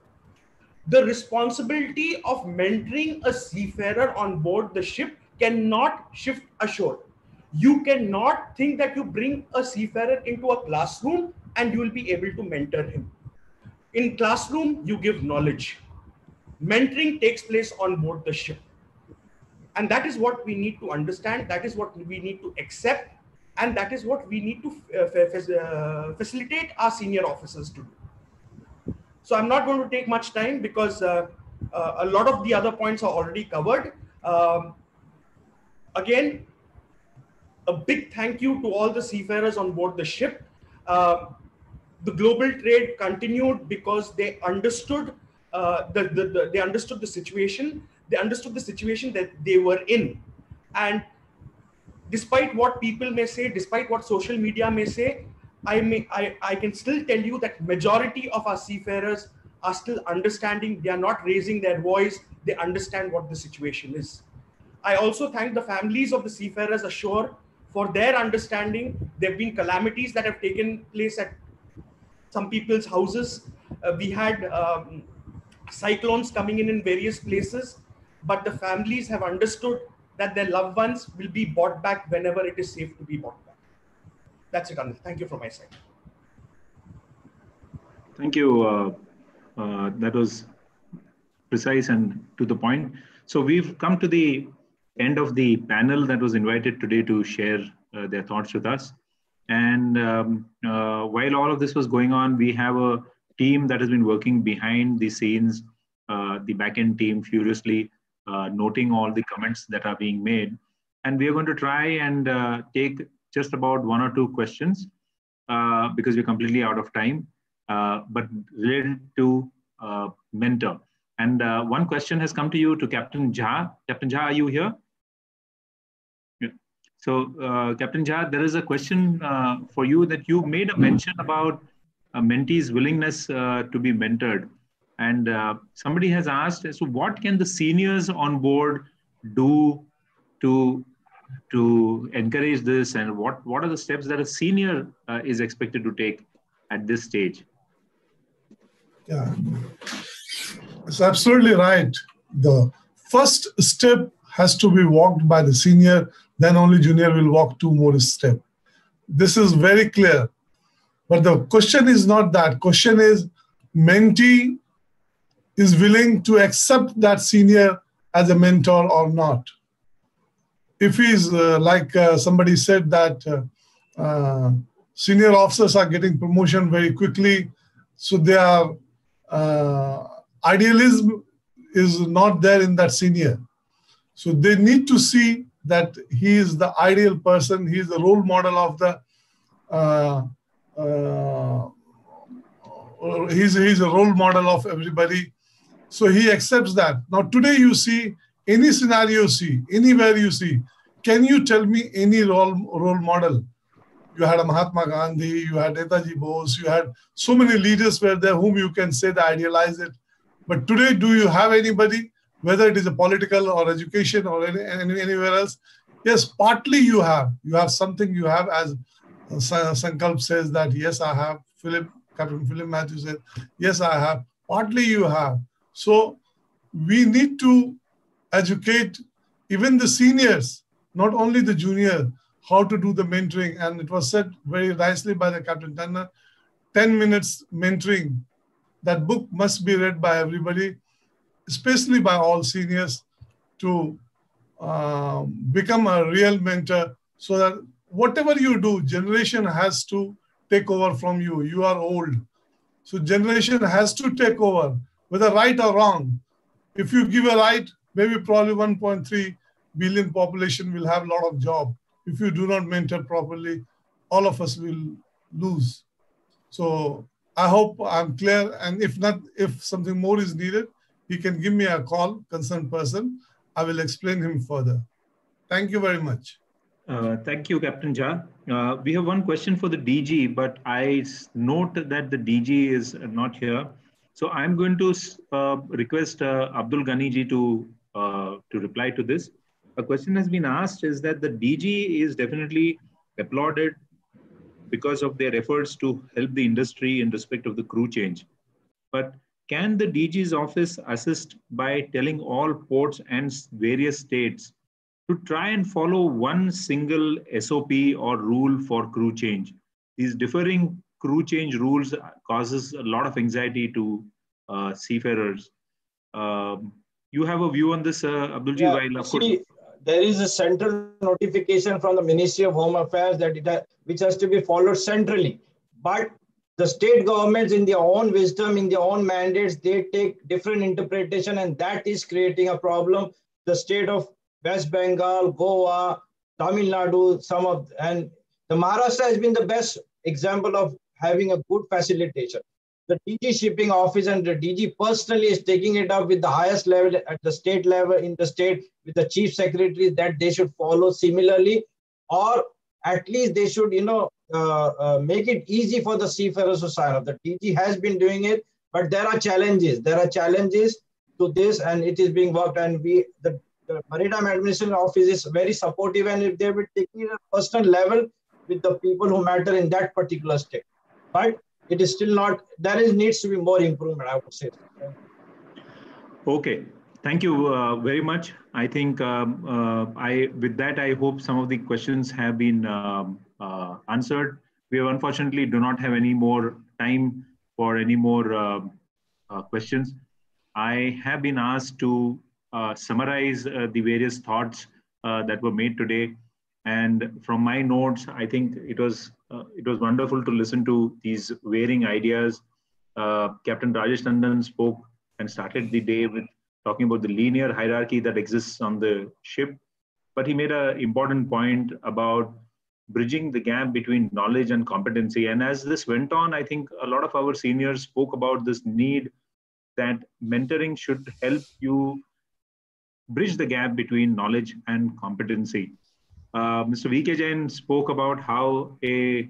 The responsibility of mentoring a seafarer on board the ship cannot shift ashore. You cannot think that you bring a seafarer into a classroom and you will be able to mentor him. In classroom, you give knowledge. Mentoring takes place on board the ship. And that is what we need to understand. That is what we need to accept. And that is what we need to facilitate our senior officers to do. So I'm not going to take much time because a lot of the other points are already covered. Again, a big thank you to all the seafarers on board the ship. The global trade continued because they understood the situation. They understood the situation that they were in. And despite what people may say, despite what social media may say, I can still tell you that majority of our seafarers are still understanding. They are not raising their voice. They understand what the situation is. I also thank the families of the seafarers ashore for their understanding. There have been calamities that have taken place at some people's houses. We had cyclones coming in various places, but the families have understood that their loved ones will be brought back whenever it is safe to be brought back. That's it, Anil. Thank you from my side. Thank you. That was precise and to the point. So we've come to the end of the panel that was invited today to share their thoughts with us. And while all of this was going on, we have a team that has been working behind the scenes, the backend team furiously noting all the comments that are being made. And we are going to try and take just about one or two questions because we're completely out of time, but related to mentor. And one question has come to you, to Captain Jha. Captain Jha, are you here? Yeah. So Captain Jha, there is a question for you that you made a mention about a mentee's willingness to be mentored. And somebody has asked, so what can the seniors on board do to encourage this? And what are the steps that a senior is expected to take at this stage? Yeah, it's absolutely right. The first step has to be walked by the senior, then only junior will walk two more steps. This is very clear. But the question is not that. Question is, mentee is willing to accept that senior as a mentor or not. If he's like somebody said that senior officers are getting promotion very quickly, so they are idealism is not there in that senior. So they need to see that he is the ideal person, he is the role model of the he's a role model of everybody. So he accepts that. Now today you see, any scenario you see, anywhere you see, can you tell me any role model? You had Mahatma Gandhi, you had Netaji Bose, you had so many leaders were there whom you can say they idealize it. But today, do you have anybody, whether it is a political or education or anywhere else? Yes, partly you have. You have something you have, as Sankalp says that, yes, I have. Captain Philip Matthews said, yes, I have. Partly you have. So we need to educate even the seniors, not only the junior, how to do the mentoring. And it was said very nicely by the Captain Tanna, 10 minutes mentoring. That book must be read by everybody, especially by all seniors, to become a real mentor, so that whatever you do, generation has to take over from you. You are old. So generation has to take over, whether right or wrong. If you give a right, maybe probably 1.3 billion population will have a lot of job. If you do not mentor properly, all of us will lose. So I hope I'm clear. And if not, if something more is needed, he can give me a call, concerned person. I will explain him further. Thank you very much. Thank you, Captain Jha. We have one question for the DG, but I note that the DG is not here. So I'm going to request Abdul Ghani ji to reply to this. A question has been asked is that the DG is definitely applauded because of their efforts to help the industry in respect of the crew change. But can the DG's office assist by telling all ports and various states to try and follow one single SOP or rule for crew change? These differing crew change rules causes a lot of anxiety to seafarers. You have a view on this, Abdul ji? Yeah, there is a central notification from the Ministry of Home Affairs that which has to be followed centrally. But the state governments, in their own wisdom, in their own mandates, they take different interpretation, and that is creating a problem. The state of West Bengal, Goa, Tamil Nadu, and the Maharashtra has been the best example of having a good facilitation. The DG Shipping Office and the DG personally is taking it up with the highest level at the state level, in the state, with the chief secretary, that they should follow similarly, or at least they should, make it easy for the seafarers to sign up. The DG has been doing it, but there are challenges. There are challenges to this, and it is being worked. And the Maritime Administration Office is very supportive, and if they will take it at a personal level with the people who matter in that particular state, but it is still not, needs to be more improvement, I would say. Okay, thank you very much. I think with that, I hope some of the questions have been answered. We unfortunately do not have any more time for any more questions. I have been asked to summarize the various thoughts that were made today. And from my notes, I think it was wonderful to listen to these varying ideas. Captain Rajesh Tandon spoke and started the day with talking about the linear hierarchy that exists on the ship. But he made an important point about bridging the gap between knowledge and competency. And as this went on, I think a lot of our seniors spoke about this need that mentoring should help you bridge the gap between knowledge and competency. Mr. V.K. Jain spoke about how a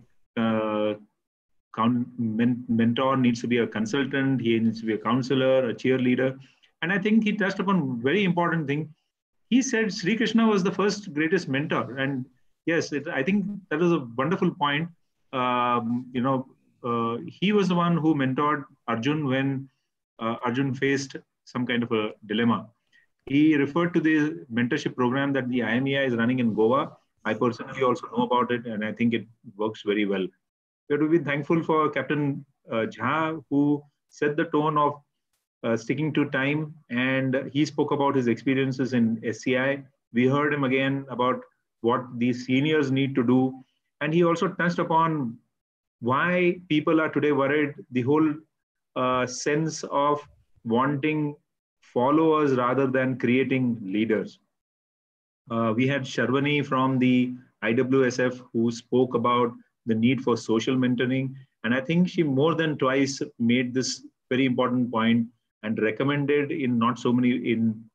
mentor needs to be a consultant, he needs to be a counselor, a cheerleader. And I think he touched upon a very important thing. He said Shri Krishna was the first greatest mentor. And yes, I think that was a wonderful point. He was the one who mentored Arjun when Arjun faced some kind of a dilemma. He referred to the mentorship program that the IMEI is running in Goa. I personally also know about it, and I think it works very well. We have to be thankful for Captain Jha, who set the tone of sticking to time, and he spoke about his experiences in SCI. We heard him again about what these seniors need to do, and he also touched upon why people are today worried, the whole sense of wanting followers rather than creating leaders. We had Sharvani from the IWSF who spoke about the need for social mentoring. And I think she more than twice made this very important point and recommended in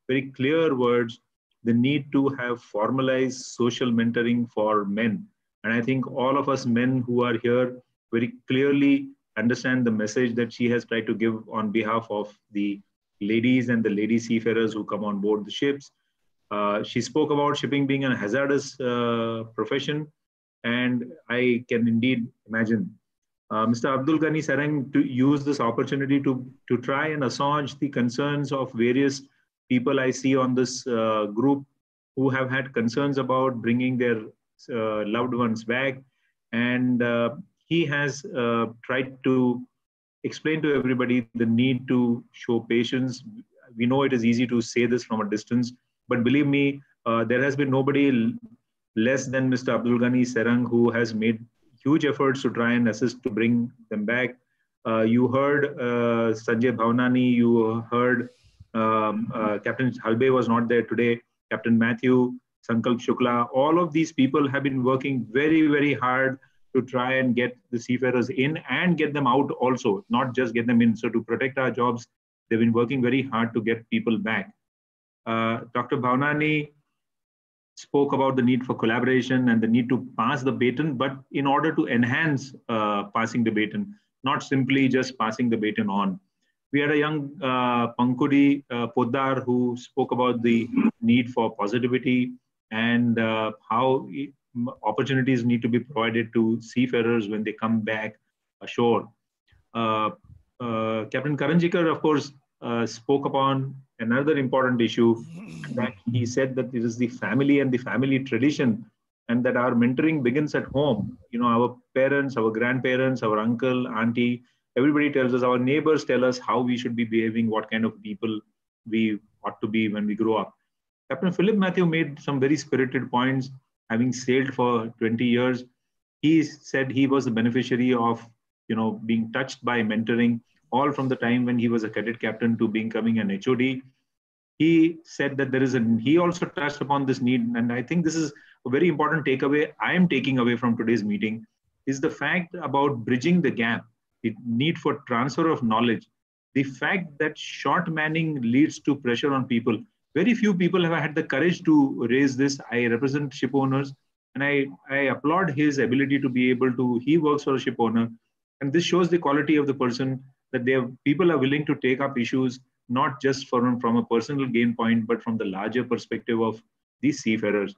very clear words, the need to have formalized social mentoring for men. And I think all of us men who are here very clearly understand the message that she has tried to give on behalf of the ladies and the lady seafarers who come on board the ships. She spoke about shipping being a hazardous profession, and I can indeed imagine. Mr. Abdul Ghani Serang to use this opportunity to try and assuage the concerns of various people I see on this group who have had concerns about bringing their loved ones back. And he has tried to explain to everybody the need to show patience. We know it is easy to say this from a distance, but believe me, there has been nobody less than Mr. Abdul Ghani Serang who has made huge efforts to try and assist to bring them back. You heard Sanjay Bhavnani, you heard Captain Halbe was not there today, Captain Matthew, Sankalp Shukla, all of these people have been working very, very hard to try and get the seafarers in and get them out also, not just get them in. So to protect our jobs, they've been working very hard to get people back. Dr. Bhavnani spoke about the need for collaboration and the need to pass the baton, but in order to enhance passing the baton, not simply just passing the baton on. We had a young Pankudi Poddar who spoke about the need for positivity and how opportunities need to be provided to seafarers when they come back ashore. Captain Karanjikar, of course, spoke upon another important issue, that he said that it is the family and the family tradition, and that our mentoring begins at home. You know, our parents, our grandparents, our uncle, auntie, everybody tells us, our neighbors tell us how we should be behaving, what kind of people we ought to be when we grow up. Captain Philip Matthew made some very spirited points. Having sailed for 20 years, he said he was the beneficiary of, you know, being touched by mentoring, all from the time when he was a cadet captain to becoming an HOD. He said that there is a, he also touched upon this need, and I think this is a very important takeaway I am taking away from today's meeting, is the fact about bridging the gap, the need for transfer of knowledge, the fact that short manning leads to pressure on people. Very few people have had the courage to raise this. I represent ship owners, and I applaud his ability to be able to, he works for a ship owner, and this shows the quality of the person, that they have, people are willing to take up issues, not just from a personal gain point, but from the larger perspective of the seafarers.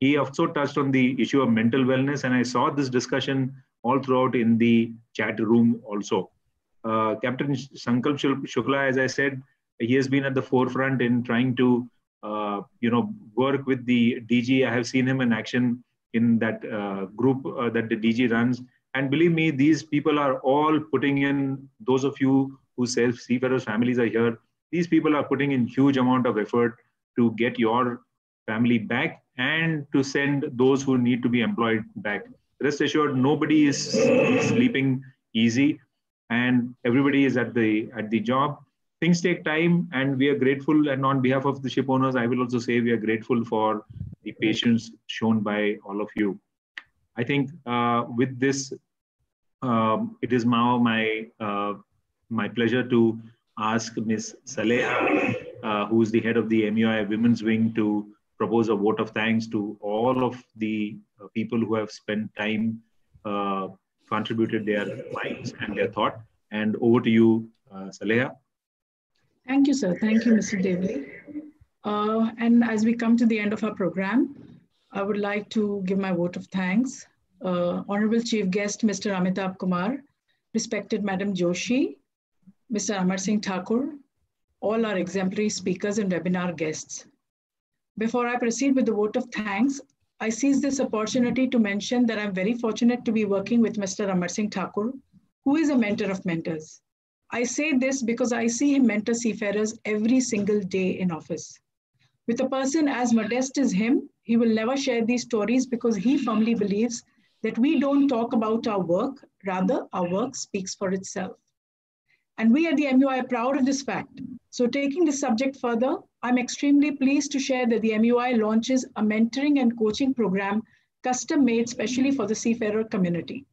He also touched on the issue of mental wellness, and I saw this discussion all throughout in the chat room also. Captain Sankalp Shukla, as I said, he has been at the forefront in trying to, you know, work with the DG. I have seen him in action in that group that the DG runs. And believe me, these people are all putting in, those of you who sail seafarers' families are here, these people are putting in huge amount of effort to get your family back and to send those who need to be employed back. Rest assured, nobody is sleeping easy, and everybody is at the job. Things take time, and we are grateful, and on behalf of the ship owners, I will also say we are grateful for the patience shown by all of you. I think with this, it is now my pleasure to ask Ms. Saleha, who is the head of the MUI Women's Wing, to propose a vote of thanks to all of the people who have spent time, contributed their minds and their thought. And over to you, Saleha. Thank you, sir. Thank you, Mr. Devle. And as we come to the end of our program, I would like to give my vote of thanks. Honorable Chief Guest, Mr. Amitabh Kumar, respected Madam Joshi, Mr. Amar Singh Thakur, all our exemplary speakers and webinar guests. Before I proceed with the vote of thanks, I seize this opportunity to mention that I'm very fortunate to be working with Mr. Amar Singh Thakur, who is a mentor of mentors. I say this because I see him mentor seafarers every single day in office. With a person as modest as him, he will never share these stories because he firmly believes that we don't talk about our work, rather our work speaks for itself. And we at the MUI are proud of this fact. So taking this subject further, I'm extremely pleased to share that the MUI launches a mentoring and coaching program custom made specially for the seafarer community.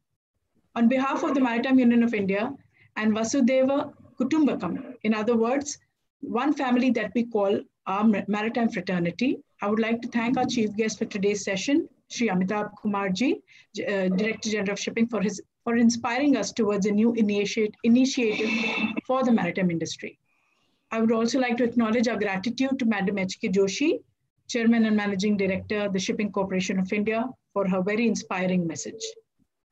On behalf of the Maritime Union of India, and Vasudhaiva Kutumbakam, in other words, one family that we call our maritime fraternity, I would like to thank our chief guest for today's session, Shri Amitabh Kumar Ji, Director General of Shipping, for inspiring us towards a new initiative for the maritime industry. I would also like to acknowledge our gratitude to Madam H.K. Joshi, Chairman and Managing Director, the Shipping Corporation of India, for her very inspiring message.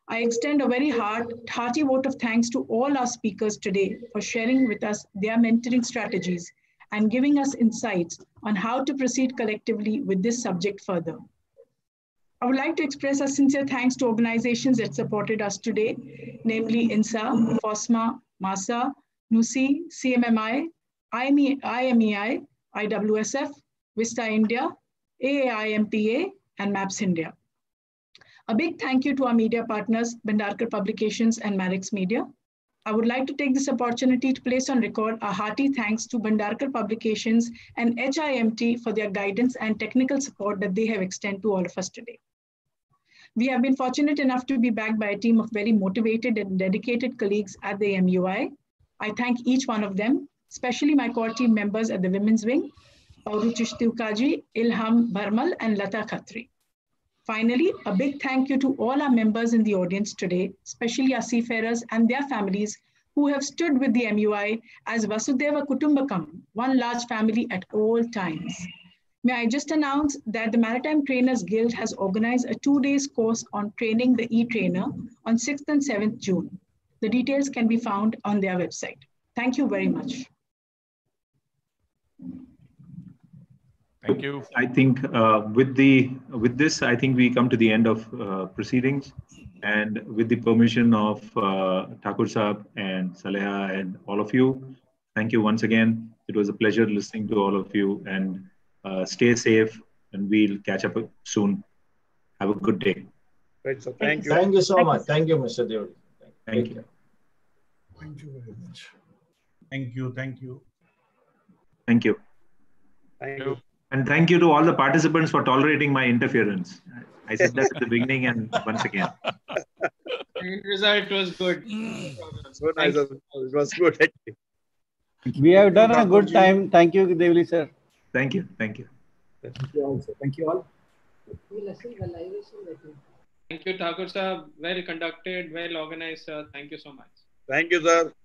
I extend a very hearty vote of thanks to all our speakers today for sharing with us their mentoring strategies and giving us insights on how to proceed collectively with this subject further. I would like to express our sincere thanks to organizations that supported us today, namely INSA, FOSMA, MASA, NUSI, CMMI, IMEI, IWSF, Vista India, AAIMPA, and MAPS India. A big thank you to our media partners, Bandarkar Publications and Marix Media. I would like to take this opportunity to place on record a hearty thanks to Bandarkar Publications and HIMT for their guidance and technical support that they have extended to all of us today. We have been fortunate enough to be backed by a team of very motivated and dedicated colleagues at the MUI. I thank each one of them, especially my core team members at the Women's Wing, Pauru Chishtukaji, Ilham Barmal, and Lata Khatri. Finally, a big thank you to all our members in the audience today, especially our seafarers and their families who have stood with the MUI as Vasudhaiva Kutumbakam, one large family at all times. May I just announce that the Maritime Trainers Guild has organized a 2-day course on training the e-trainer on 6th and 7th June. The details can be found on their website. Thank you very much. Thank you. I think with this, I think we come to the end of proceedings, and with the permission of Thakur Saab and Saleha and all of you, thank you once again. It was a pleasure listening to all of you, and stay safe, and we'll catch up soon. Have a good day. Great, so thank you. Thank you so much. Thank you, Mr. Deori. Thank you. Thank you very much. Thank you. Thank you. Thank you. Thank you. And thank you to all the participants for tolerating my interference. I said that at the beginning and once again. It was good. So nice. It was good. We have done a good time. Thank you, Devli sir. Thank you. Thank you. Thank you all. Sir. Thank you all. Thank you, Thakur sir. Well conducted, well organized, sir. Thank you so much. Thank you, sir.